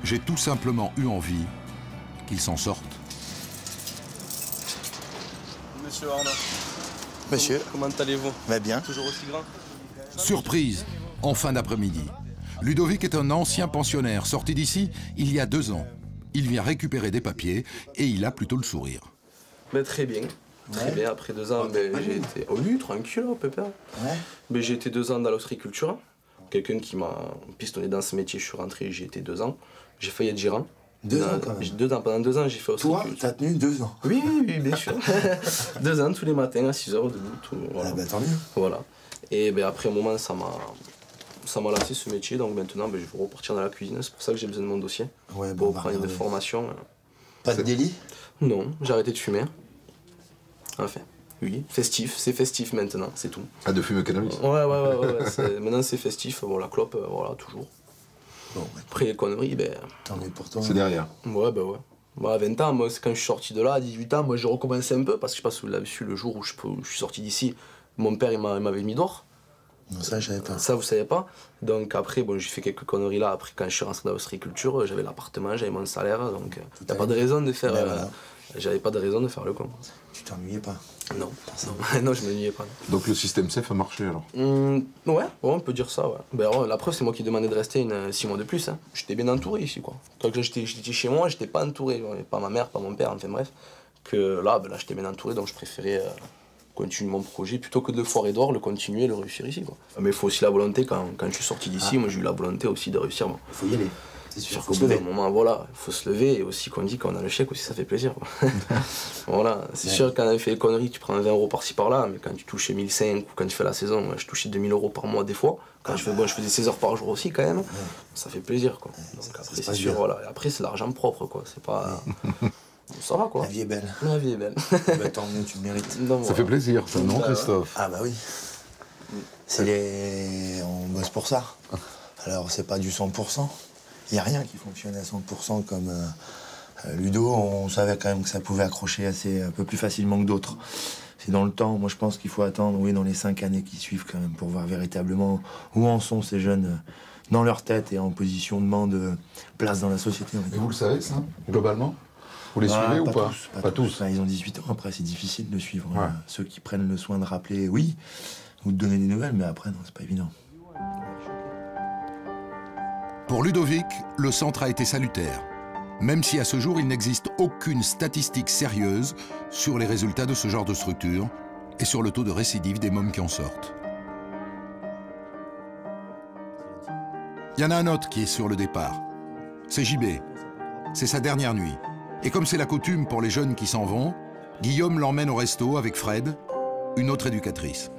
J'ai tout simplement eu envie qu'ils s'en sortent. Monsieur Warnaud. Monsieur. Comment allez-vous? Bah bien. Toujours aussi grand? Surprise, en fin d'après-midi. Ludovic est un ancien pensionnaire, sorti d'ici il y a deux ans. Il vient récupérer des papiers et il a plutôt le sourire. Mais très bien, Très ouais. bien, après deux ans, ouais. ben, j'ai été... Oh oui, tranquille, pépère. Ouais. Ben, j'ai été deux ans dans l'ostréiculture. Quelqu'un qui m'a pistonné dans ce métier, je suis rentré, j'ai été deux ans. J'ai failli être gérant. Deux dans, ans quand même deux ans, pendant deux ans, j'ai fait ostréiculture. Toi, t'as tenu deux ans? Oui, oui, oui, bien sûr. Deux ans, tous les matins, à six heures, debout, tout. Voilà. Ah bah tant mieux. Voilà. Et ben, après un moment, ça m'a... Ça m'a lancé ce métier, donc maintenant ben, je vais repartir dans la cuisine. C'est pour ça que j'ai besoin de mon dossier. Ouais, bon, pour prendre une formation. Pas de délit? Non, j'ai arrêté de fumer. Enfin, oui, festif, c'est festif maintenant, c'est tout. Ah, de fumer cannabis? Ouais, ouais, ouais, ouais, ouais. Maintenant c'est festif, bon, la clope, voilà, toujours. Bon, ouais. Après les conneries, ben. Tant mieux pour toi. C'est derrière. Ouais, ben ouais. Bah, à vingt ans, moi, quand je suis sorti de là, à dix-huit ans, moi, je recommençais un peu, parce que je sais pas si vous l'avez su, le jour où je, peux, où je suis sorti d'ici, mon père, il m'avait mis dehors. Non, ça, je savais pas. Ça, vous savez pas. Donc après, bon, j'ai fait quelques conneries là. Après, quand je suis rentré dans l'ostréiculture, j'avais l'appartement, j'avais mon salaire. Donc, t'as pas de raison de faire. Ben, voilà. euh, j'avais pas de raison de faire le con. Tu t'ennuyais pas? Non. Non, non, je m'ennuyais pas. Donc le système C E F a marché alors? Mmh, ouais, ouais, on peut dire ça. Ouais. Ben, ouais, la preuve, c'est moi qui demandais de rester une, six mois de plus. Hein. J'étais bien entouré ici, quoi. Quand j'étais chez moi, j'étais pas entouré. Pas ma mère, pas mon père, enfin bref. Que là, ben, là j'étais bien entouré, donc je préférais. Euh, continuer mon projet, plutôt que de le foirer dehors, le continuer et le réussir ici. Quoi. Mais il faut aussi la volonté, quand, quand je suis sorti d'ici, ah. moi j'ai eu la volonté aussi de réussir. Il faut y aller, c'est sûr. Faut se lever. Moment, voilà, il faut se lever, et aussi qu'on dit qu'on a le chèque, aussi ça fait plaisir. Voilà, c'est ouais. sûr, quand on avait fait les conneries, tu prends vingt euros par-ci par-là, mais quand tu touches mille cinq cents ou quand tu fais la saison, moi, je touchais deux mille euros par mois des fois, quand ah je, fais, bah... bon, je faisais seize heures par jour aussi quand même, ouais. ça fait plaisir. Quoi. Ouais, donc, après, c'est sûr, voilà. Après c'est l'argent propre, quoi. C'est pas... Ouais. Ça va quoi. La vie est belle. La vie est belle. Bah, tant mieux, tu le mérites. Non, ça voilà. fait plaisir, ça, non, bah, Christophe? Ah bah oui. C'est les... On bosse pour ça. Alors, c'est pas du cent pour cent. Il n'y a rien qui fonctionne à cent pour cent comme euh, Ludo. On savait quand même que ça pouvait accrocher assez, un peu plus facilement que d'autres. C'est dans le temps. Moi, je pense qu'il faut attendre, oui, dans les cinq années qui suivent quand même, pour voir véritablement où en sont ces jeunes dans leur tête et en positionnement de place dans la société. Et vous le savez, ça, globalement? Vous les suivez ah, pas ou pas? Tous, pas, pas tous. tous. Ils ont dix-huit ans, après c'est difficile de suivre. Ouais. Euh, ceux qui prennent le soin de rappeler, oui, ou de donner des nouvelles, mais après, non, c'est pas évident. Pour Ludovic, le centre a été salutaire, même si à ce jour, il n'existe aucune statistique sérieuse sur les résultats de ce genre de structure et sur le taux de récidive des mômes qui en sortent. Il y en a un autre qui est sur le départ. C'est J B. C'est sa dernière nuit. Et comme c'est la coutume pour les jeunes qui s'en vont, Guillaume l'emmène au resto avec Fred, une autre éducatrice.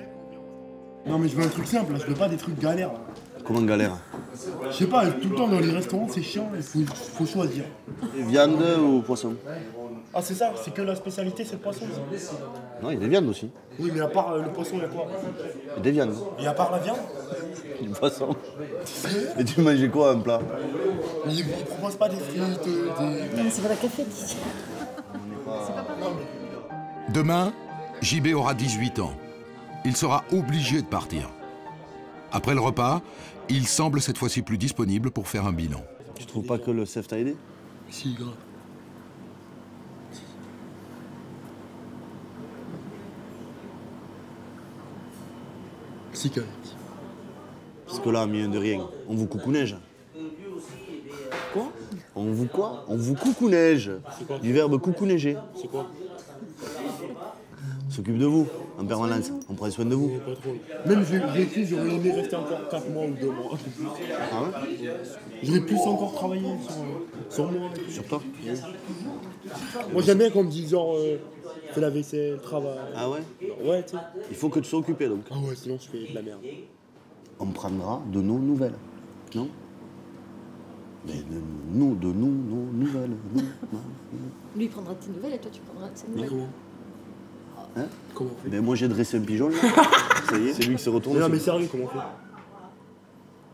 Non mais je veux un truc simple, là. Je veux pas des trucs galères. Là. Comment galère? Je sais pas, tout le temps dans les restaurants c'est chiant, il faut, faut choisir. Viande ou poisson? Ah c'est ça, c'est que la spécialité c'est le poisson. Ça. Non, il y a des viandes aussi. Oui mais à part euh, le poisson, il y a quoi? Il y a des viandes. Et à part la viande? Du poisson. Et tu manges quoi un plat? Ils ne proposent pas des frites, des... Non, c'est pas la café. Demain, J B aura dix-huit ans. Il sera obligé de partir. Après le repas, il semble cette fois-ci plus disponible pour faire un bilan. Tu trouves pas que le C E F t'a aidé? Si, grave. Si, quand même. Parce que là, mieux de rien, on vous coucouneige. Quoi? On vous quoi? On vous coucouneige. Du verbe coucouneiger. C'est quoi? On s'occupe de vous, en permanence. On prend soin de vous. Même j'ai cru, j'aurais aimé rester encore quatre mois ou deux mois. Ah ouais? J'aurais plus encore travaillé sur, sur moi. Sur toi? Ouais. Moi j'aime bien qu'on me dise genre, euh, fais la vaisselle, travaille. Ah ouais? Ouais, tu sais. Il faut que tu sois occupé donc. Ah ouais, sinon je fais de la merde. On prendra de nos nouvelles, non? Mais de nous, de nous, nos nouvelles. Nous, lui, il prendra tes nouvelles et toi, tu prendras ses nouvelles. Mais comment? Hein? Comment on fait? Mais moi, j'ai dressé un pigeon, là. Ça y est, c'est lui qui se retourne. Mais non, mais sérieux, comment on fait?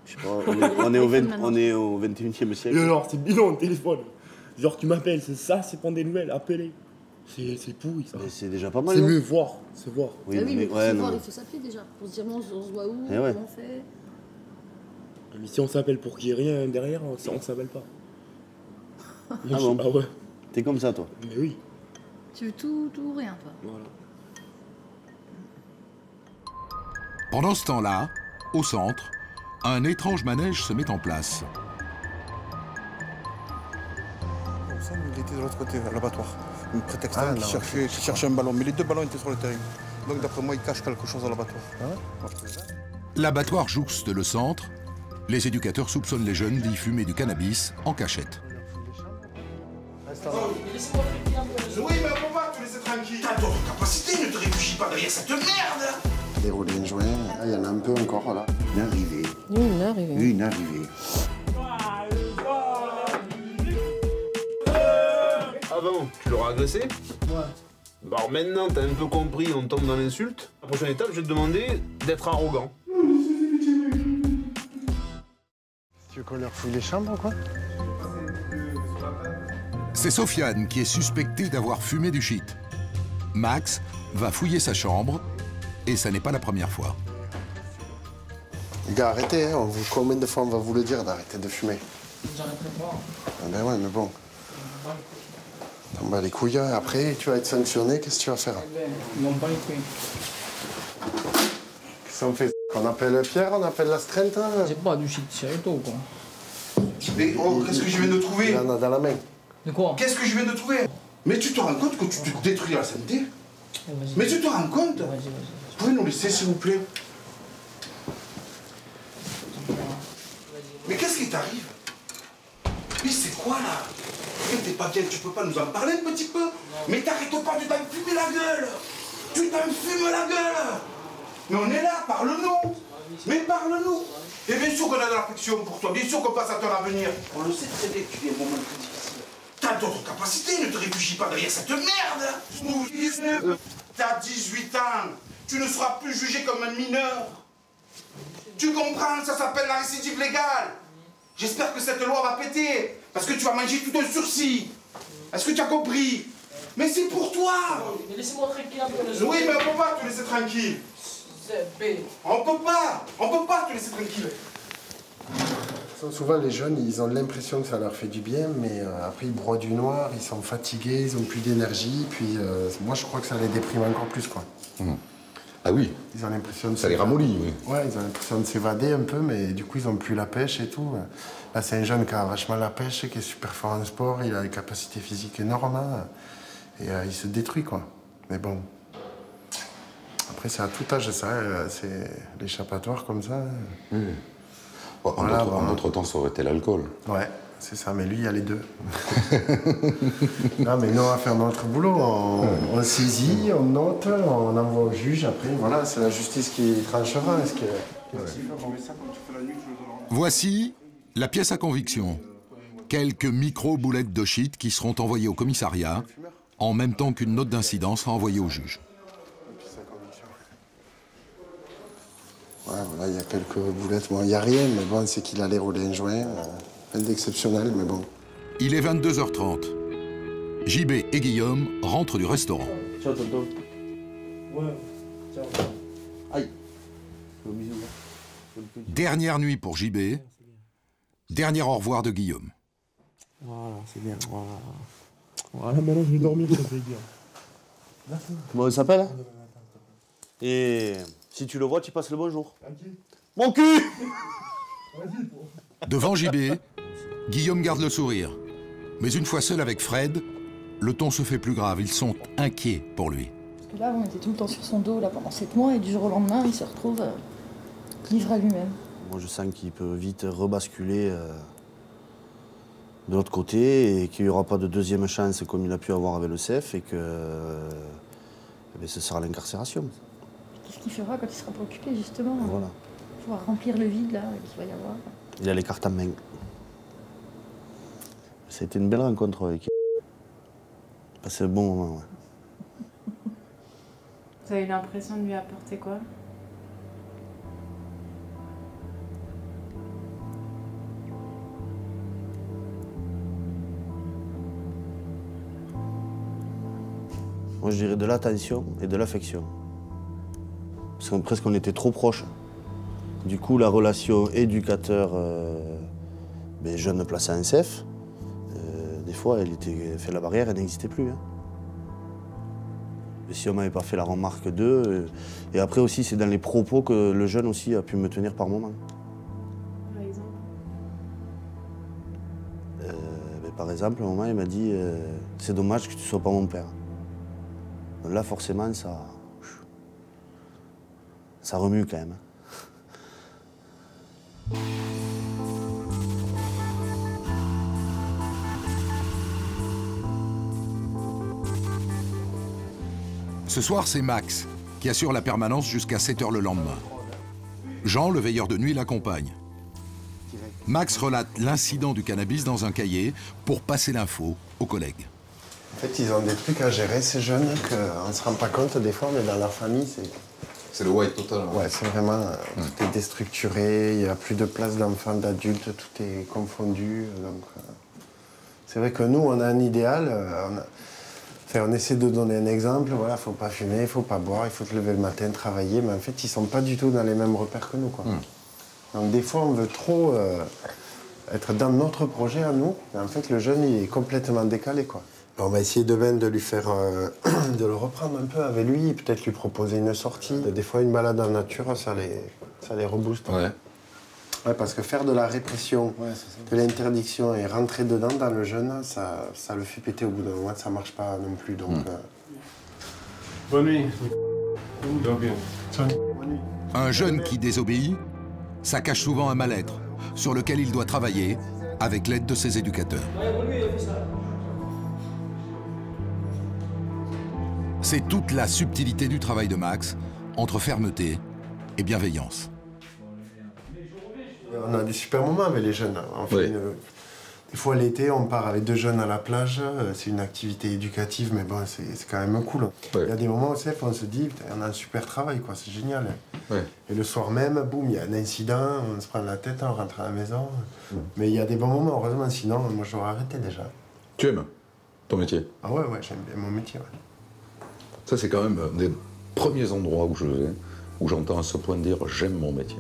Je sais pas, on est, on est, au, vingt, on est au vingt-et-unième siècle. Et alors, c'est bilan au téléphone. Genre, tu m'appelles, c'est ça, c'est prendre des nouvelles, appeler. C'est pourri ça. C'est déjà pas mal. C'est mieux voir, c'est voir. Oui, ah oui, mais, mais, ouais, voir, mais il faut s'appeler déjà. Pour se dire, on se voit où, ouais. Comment on fait. Mais si on s'appelle pour qu'il n'y ait rien derrière, on ne s'appelle pas. Ah je... bon? Ah ouais. T'es comme ça toi? Mais oui. Tu veux tout, tout ou rien toi? Voilà. Pendant ce temps-là, au centre, un étrange manège se met en place. personne, il était de l'autre côté, à l'abattoir. Un prétexte ah, qui non, cherchait, okay. qui cherchait un ballon, mais les deux ballons étaient sur le terrain. Donc d'après moi, il cache quelque chose à l'abattoir. Ah. L'abattoir jouxte le centre. Les éducateurs soupçonnent les jeunes d'y fumer du cannabis en cachette. Oui, mais on va te laisser tranquille. T'as d'autres capacités, ne te réfugie pas derrière cette merde. Déroulé un joint, il y en a un peu encore là. Une arrivée. Une arrivée. Une arrivée. Ah bon, tu l'auras agressé? Ouais. Bah alors maintenant, t'as un peu compris, on tombe dans l'insulte. La prochaine étape, je vais te demander d'être arrogant. Tu veux qu'on leur fouille les chambres, quoi? C'est Sofiane qui est suspectée d'avoir fumé du shit. Max va fouiller sa chambre, et ça n'est pas la première fois. Les gars, arrêtez, hein. Combien de fois on va vous le dire d'arrêter de fumer? J'arrêterai pas. Ah ben ouais, mais bon. Bah les couilles, après tu vas être sanctionné, qu'est-ce que tu vas faire? Non, pas les couilles. Qu'est-ce qu'on fait? On appelle Pierre, on appelle l'astreinte. C'est pas du shit, c'est ou quoi. Mais oh, qu'est-ce que je viens de trouver? Il en a dans la main. De quoi? Qu'est-ce que je viens de trouis? Mais tu te rends compte que tu te détruis la santé? Mais tu te rends compte? Vas-y, vas-y. Vous pouvez nous laisser, s'il vous plaît? Mais qu'est-ce qui t'arrive? Mais c'est quoi là? Mais t'es pas bien, tu peux pas nous en parler un petit peu? Non. Mais t'arrêtes pas de t'enfumer la gueule! Tu t'enfumes la gueule! Mais on est là, parle-nous! Mais parle-nous! Et bien sûr qu'on a de l'affection pour toi, bien sûr qu'on passe à ton avenir. On le sait très bien que tu es un moment très difficile. T'as d'autres capacités, ne te réfugie pas derrière cette merde! T'as dix-huit ans, tu ne seras plus jugé comme un mineur. Tu comprends, ça s'appelle la récidive légale. J'espère que cette loi va péter, parce que tu vas manger tout un sursis. Est-ce que tu as compris? Mais c'est pour toi. Mais laissez-moi tranquille un peu. Oui, mais on peut pas te laisser tranquille. On peut pas, on peut pas te laisser tranquille. Souvent les jeunes, ils ont l'impression que ça leur fait du bien, mais euh, après ils broient du noir, ils sont fatigués, ils ont plus d'énergie, puis euh, moi je crois que ça les déprime encore plus, quoi. Mmh. Ah oui. Ils ont l'impression de... Ça les ramollit, oui. Ouais, ils ont l'impression de s'évader un peu, mais du coup, ils n'ont plus la pêche et tout. Là, c'est un jeune qui a vachement la pêche, qui est super fort en sport, il a des capacités physiques énormes, hein, et euh, il se détruit, quoi. Mais bon... Après, c'est à tout âge, ça, euh, c'est l'échappatoire, comme ça. Oui. Bon, en, voilà, notre, bon, en notre temps, ça aurait été l'alcool. Ouais. C'est ça, mais lui, il y a les deux. Non, mais nous, on va faire notre boulot. On, ouais. on saisit, on note, on envoie au juge. Après, voilà, c'est la justice qui tranchera. Est-ce que... ouais. Voici la pièce à conviction. Quelques micro-boulettes de shit qui seront envoyées au commissariat, en même temps qu'une note d'incident sera envoyée au juge. Ouais, voilà, il y a quelques boulettes. Bon, il n'y a rien, mais bon, c'est qu'il allait rouler un joint. Euh... Exceptionnel, mais bon. Il est vingt-deux heures trente. J B et Guillaume rentrent du restaurant. Ciao, tonton. Ouais, ciao. Aïe. Dernière nuit pour J B. Dernier au revoir de Guillaume. Voilà, c'est bien. Voilà. Voilà, maintenant je vais dormir. Comment il s'appelle? Et si tu le vois, tu passes le bonjour. Mon cul. Devant J B, Guillaume garde le sourire. Mais une fois seul avec Fred, le ton se fait plus grave. Ils sont inquiets pour lui. Parce que là, on était tout le temps sur son dos là, pendant sept mois et du jour au lendemain, il se retrouve euh, livré à lui-même. Moi, je sens qu'il peut vite rebasculer euh, de l'autre côté et qu'il n'y aura pas de deuxième chance comme il a pu avoir avec le C E F et que euh, eh bien, ce sera l'incarcération. Qu'est-ce qu'il fera quand il sera préoccupé, justement? Voilà. Il faudra remplir le vide là qu'il va y avoir. Il a les cartes en main. C'était une belle rencontre avec. Passé un bon moment, ouais. Vous avez eu l'impression de lui apporter quoi? Moi, je dirais de l'attention et de l'affection. Parce qu'on presque on était trop proches. Du coup, la relation éducateur euh, ben, jeune placé en C E F, euh, des fois, elle était fait la barrière, elle n'existait plus. Hein. Et si on ne m'avait pas fait la remarque d'eux, euh, et après aussi, c'est dans les propos que le jeune aussi a pu me tenir par moment. Par exemple? euh, ben, Par exemple, à un moment, il m'a dit euh, « c'est dommage que tu ne sois pas mon père ». Là, forcément, ça... ça remue quand même. Ce soir, c'est Max qui assure la permanence jusqu'à sept heures le lendemain. Jean, le veilleur de nuit, l'accompagne. Max relate l'incident du cannabis dans un cahier pour passer l'info aux collègues. En fait, ils ont des trucs à gérer, ces jeunes, qu'on ne se rend pas compte des fois, mais dans leur famille, c'est... C'est le white total. Hein. Ouais, c'est vraiment... Ouais. Tout est déstructuré, il n'y a plus de place d'enfants, d'adultes, tout est confondu. Donc, euh, c'est vrai que nous, on a un idéal. Euh, on a... Enfin, on essaie de donner un exemple, voilà, faut pas fumer, il faut pas boire, il faut te lever le matin, travailler, mais en fait, ils sont pas du tout dans les mêmes repères que nous, quoi. Mmh. Donc des fois, on veut trop euh, être dans notre projet à nous, mais en fait, le jeune, il est complètement décalé, quoi. On va essayer demain de lui faire, euh, de le reprendre un peu avec lui, peut-être lui proposer une sortie. Des fois, une balade en nature, ça les, ça les rebooste. Ouais. Ouais, parce que faire de la répression, ouais, de l'interdiction et rentrer dedans dans le jeune, ça, ça le fait péter au bout d'un mois, ça marche pas non plus. Donc, mmh. euh... Bonne nuit. Un jeune qui désobéit, ça cache souvent un mal-être sur lequel il doit travailler avec l'aide de ses éducateurs. C'est toute la subtilité du travail de Max entre fermeté et bienveillance. On a des super moments avec les jeunes. En fait, oui. euh, des fois, l'été, on part avec deux jeunes à la plage. C'est une activité éducative, mais bon, c'est quand même cool. Oui. Il y a des moments où on se dit, on a un super travail, quoi, c'est génial. Oui. Et le soir même, boum, il y a un incident, on se prend la tête, on rentre à la maison. Mm. Mais il y a des bons moments, heureusement, sinon, moi, j'aurais arrêté déjà. Tu aimes ton métier? Ah ouais, ouais, j'aime bien mon métier. Ouais. Ça, c'est quand même un des premiers endroits où je vais, où j'entends à ce point dire, j'aime mon métier.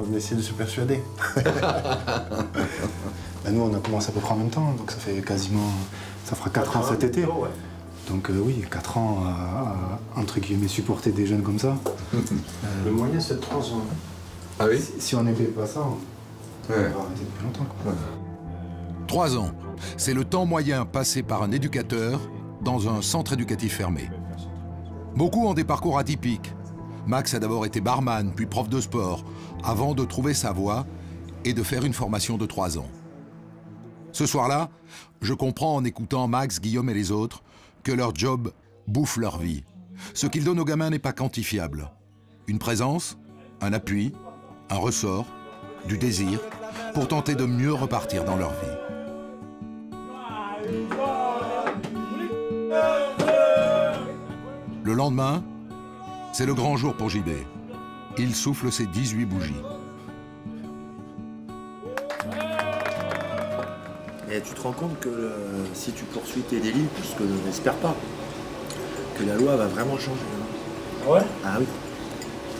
On essaie de se persuader. Ben nous, on a commencé à peu près en même temps, donc ça fait quasiment... Ça fera quatre ans cet été. Oh ouais. Donc euh, oui, quatre ans à, à, entre guillemets, supporter des jeunes comme ça. euh, Le moyen, c'est de trois ans. Ah oui? Si, si on n'était pas ça, on aurait arrêté depuis longtemps. Quoi. Ouais. trois ans, c'est le temps moyen passé par un éducateur dans un centre éducatif fermé. Beaucoup ont des parcours atypiques. Max a d'abord été barman, puis prof de sport, avant de trouver sa voie et de faire une formation de trois ans. Ce soir-là, je comprends en écoutant Max, Guillaume et les autres que leur job bouffe leur vie. Ce qu'ils donnent aux gamins n'est pas quantifiable. Une présence, un appui, un ressort, du désir, pour tenter de mieux repartir dans leur vie. Le lendemain, c'est le grand jour pour J B. Il souffle ses dix-huit bougies. Et tu te rends compte que euh, si tu poursuis tes délits, parce que je n'espère pas, que la loi va vraiment changer. Hein. Ouais. Ah oui,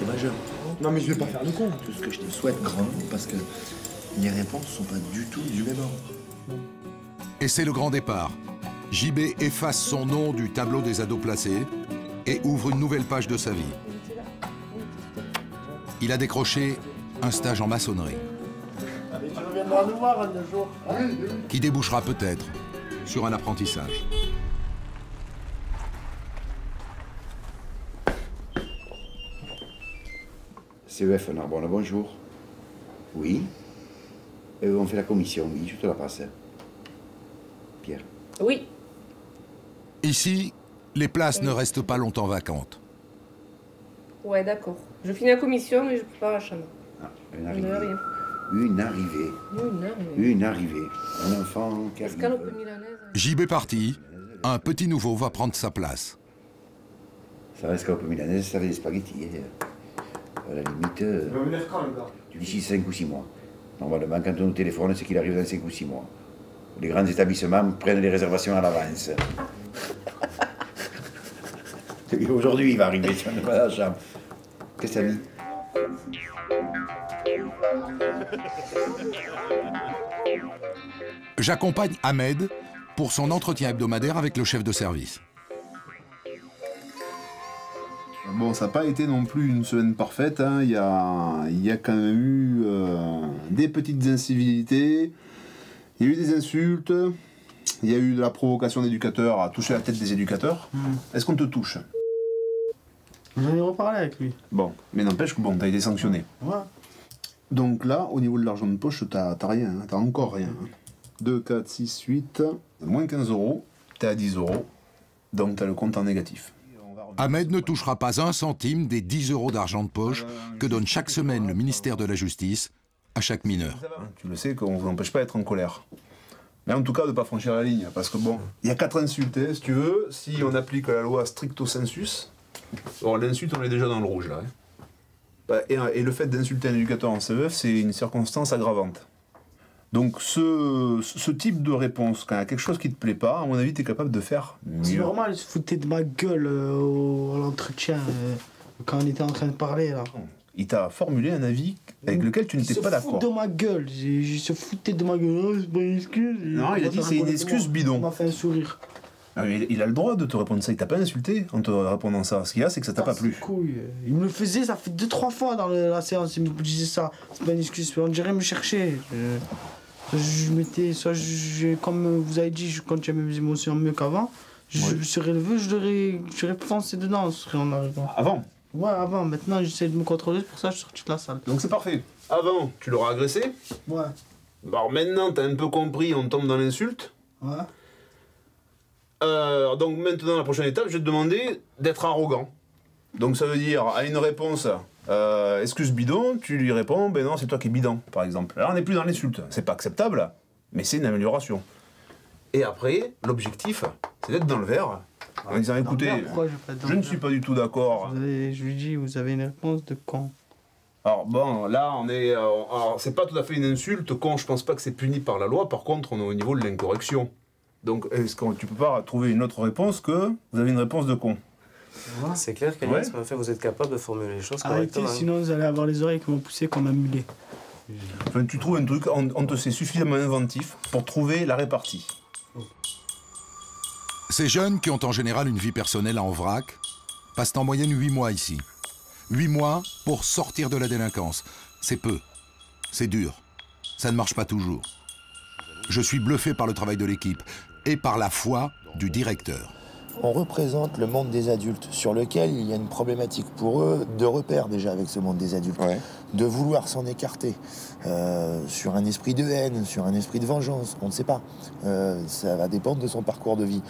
t'es majeur. Non mais je vais pas faire de con. Tout ce que je te souhaite grandement, parce que les réponses sont pas du tout du même ordre. Et c'est le grand départ. J B efface son nom du tableau des ados placés et ouvre une nouvelle page de sa vie. Il a décroché un stage en maçonnerie. Allez, tu reviendras nous voir un jour. Qui débouchera peut-être sur un apprentissage. C E F Narbonne, bonjour. Oui. Euh, on fait la commission, oui, je te la passe. Pierre. Oui. Ici, les places ne restent pas longtemps vacantes. Ouais, d'accord. Je finis la commission, mais je prépare la chambre. Ah, une arrivée. Une arrivée. Une arrivée. Une arrivée. Un enfant qui arrive. J B parti, un petit nouveau va prendre sa place. Ça reste qu'au milanaise, ça fait des spaghettis. À la limite. Euh, D'ici cinq ou six mois. Normalement, quand on nous téléphone, c'est qu'il arrive dans cinq ou six mois. Les grands établissements prennent les réservations à l'avance. Aujourd'hui, il va arriver, si on n'est pas dans la chambre. Qu'est-ce que ça dit? J'accompagne Ahmed pour son entretien hebdomadaire avec le chef de service. Bon, ça n'a pas été non plus une semaine parfaite. Hein. Il y a, il y a quand même eu euh, des petites incivilités. Il y a eu des insultes, il y a eu de la provocation d'éducateurs à toucher la tête des éducateurs. Mmh. Est-ce qu'on te touche? J'en ai reparlé avec lui. Bon, mais n'empêche que bon, t'as été sanctionné. Ouais. Donc là, au niveau de l'argent de poche, t'as rien, hein, t'as encore rien. Hein. deux, quatre, six, huit, moins quinze euros, t'es à dix euros, donc t'as le compte en négatif. Ahmed ne touchera pas un centime des dix euros d'argent de poche que donne chaque semaine le ministère de la Justice à chaque mineur. Tu le sais qu'on ne vous empêche pas d'être en colère. Mais en tout cas, de ne pas franchir la ligne, parce que bon, il y a quatre insultes, si tu veux, si on applique la loi stricto sensus. Or, l'insulte, on est déjà dans le rouge, là. Hein. Et, et le fait d'insulter un éducateur en C E F, c'est une circonstance aggravante. Donc ce, ce type de réponse, quand il y a quelque chose qui ne te plaît pas, à mon avis, tu es capable de faire mieux. C'est normal, ils se foutaient de ma gueule euh, au, à l'entretien, euh, quand on était en train de parler, là. Il t'a formulé un avis avec lequel tu n'étais pas d'accord. Il se foutait de ma gueule, il se foutait de ma gueule, oh, c'est pas une excuse. Non, il a dit c'est une excuse bidon. Il m'a fait un sourire. Il a le droit de te répondre ça, il t'a pas insulté en te répondant ça. Ce qu'il y a, c'est que ça t'a pas plu. Couille. Il me le faisait, ça fait deux trois fois dans la séance, il me disait ça. C'est pas une excuse, on dirait me chercher. Je, je m'étais, soit je, comme vous avez dit, je contiens mes émotions mieux qu'avant. Je me oui. serais levé, je l'aurais, je serais foncé dedans. En avant. Ouais, avant, maintenant j'essaie de me contrôler, pour ça je suis sorti de la salle. Donc c'est parfait. Avant, tu l'auras agressé. Ouais. Alors maintenant, t'as un peu compris, on tombe dans l'insulte. Ouais. Euh, donc maintenant, la prochaine étape, je vais te demander d'être arrogant. Donc ça veut dire, à une réponse, euh, excuse bidon, tu lui réponds, ben non, c'est toi qui es bidon, par exemple. Là, on n'est plus dans l'insulte, c'est pas acceptable, mais c'est une amélioration. Et après, l'objectif, c'est d'être dans le vert, ah, en disant, écoutez, vert, je, je ne suis pas du tout d'accord. Je lui dis, vous avez une réponse de con. Alors bon, là, on est, euh, c'est pas tout à fait une insulte, con, je pense pas que c'est puni par la loi, par contre, on est au niveau de l'incorrection. Donc, est-ce que tu peux pas trouver une autre réponse que vous avez une réponse de con? C'est clair qu'Agnès ouais. m'a fait, vous êtes capable de formuler les choses correctement. Arrêtez, sinon vous allez avoir les oreilles qui vont pousser comme un mulet. Enfin, tu trouves un truc, on, on te sait suffisamment inventif pour trouver la répartie. Ces jeunes qui ont en général une vie personnelle en vrac passent en moyenne huit mois ici. huit mois pour sortir de la délinquance. C'est peu, c'est dur, ça ne marche pas toujours. Je suis bluffé par le travail de l'équipe et par la foi du directeur. On représente le monde des adultes, sur lequel il y a une problématique pour eux de repère déjà avec ce monde des adultes, ouais. de vouloir s'en écarter euh, sur un esprit de haine, sur un esprit de vengeance, on ne sait pas. Euh, ça va dépendre de son parcours de vie.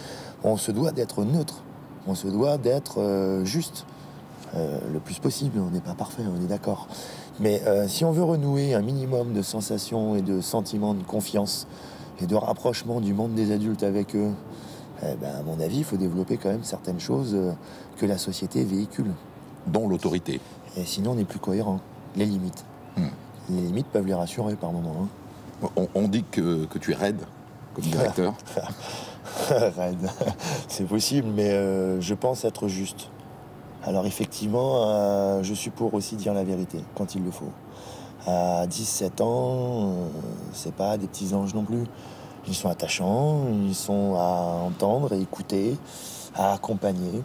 On se doit d'être neutre, on se doit d'être euh, juste euh, le plus possible. On n'est pas parfait, on est d'accord. Mais euh, si on veut renouer un minimum de sensations et de sentiments de confiance et de rapprochement du monde des adultes avec eux, eh ben, à mon avis, il faut développer quand même certaines choses euh, que la société véhicule. Dont l'autorité. Et sinon, on n'est plus cohérent. Les limites. Mmh. Les limites peuvent les rassurer par moments. Hein. On, on dit que, que tu es raide, comme directeur. Raide, c'est possible, mais euh, je pense être juste. Alors effectivement, euh, je suis pour aussi dire la vérité, quand il le faut. À dix-sept ans, euh, c'est pas des petits anges non plus. Ils sont attachants, ils sont à entendre et écouter, à accompagner.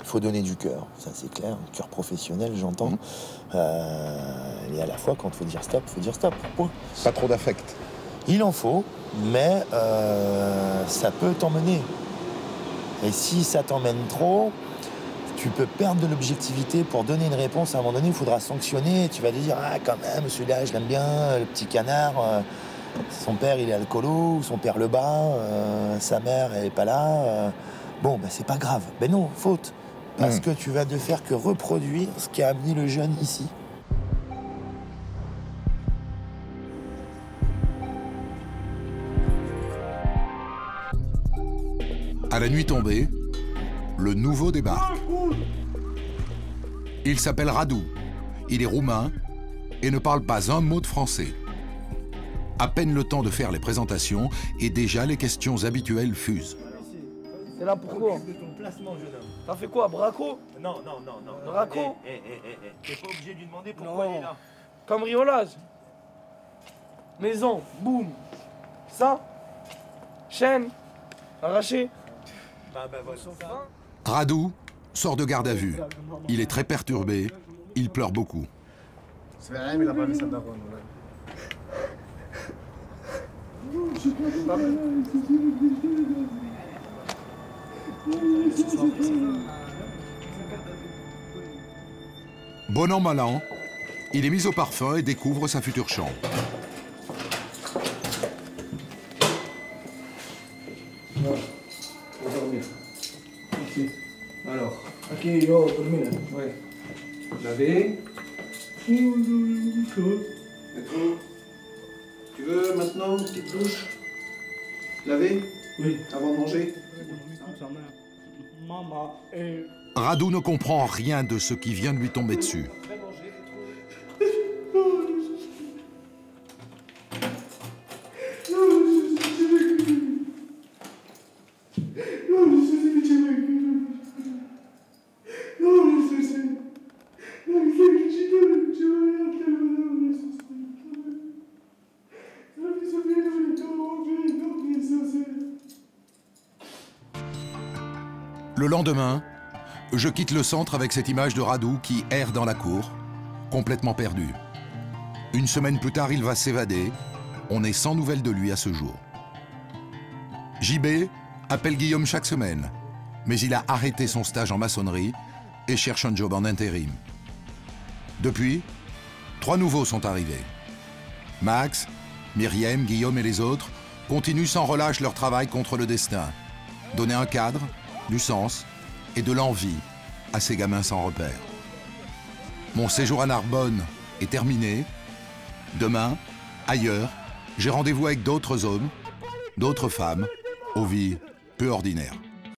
Il faut donner du cœur, ça c'est clair, un cœur professionnel, j'entends. Mmh. Euh, et à la fois, quand il faut dire stop, il faut dire stop, point. Pas trop d'affect. Il en faut, mais euh, ça peut t'emmener. Et si ça t'emmène trop, tu peux perdre de l'objectivité pour donner une réponse. À un moment donné, il faudra sanctionner. Tu vas te dire, ah, quand même, celui-là, je l'aime bien, le petit canard. Euh, son père, il est alcoolo, son père le bat, euh, sa mère, elle n'est pas là. Euh, bon, ben, c'est pas grave. Ben non, faute. Parce mmh. que tu vas ne faire que reproduire ce qu'a amené le jeune ici. À la nuit tombée, le nouveau débarque. Il s'appelle Radu, il est roumain et ne parle pas un mot de français. À peine le temps de faire les présentations et déjà les questions habituelles fusent. C'est là pourquoi ? T'as fait quoi, Braco ? Non, non, non, non. Braco ? Eh, eh, eh, eh. T'es pas obligé de lui demander pourquoi il est là. Cambriolage. Maison, boum. Ça ? Chaîne. Arraché. Bah, bah, voilà. Radu sort de garde à vue. Il est très perturbé, il pleure beaucoup. Bon an, mal an, il est mis au parfum et découvre sa future chambre. Voilà, on va dormir. Ici. Alors, aquí yo termine. Ouais. Laver. D'accord. Tu veux maintenant une petite douche? Laver? Oui. Avant de manger? Radou ne comprend rien de ce qui vient de lui tomber dessus. Le lendemain, je quitte le centre avec cette image de Radou qui erre dans la cour, complètement perdu. Une semaine plus tard, il va s'évader. On est sans nouvelles de lui à ce jour. J B appelle Guillaume chaque semaine, mais il a arrêté son stage en maçonnerie et cherche un job en intérim. Depuis, trois nouveaux sont arrivés. Max, Myriam, Guillaume et les autres continuent sans relâche leur travail contre le destin. Donner un cadre, du sens et de l'envie à ces gamins sans repère. Mon séjour à Narbonne est terminé. Demain, ailleurs, j'ai rendez-vous avec d'autres hommes, d'autres femmes, aux vies peu ordinaires.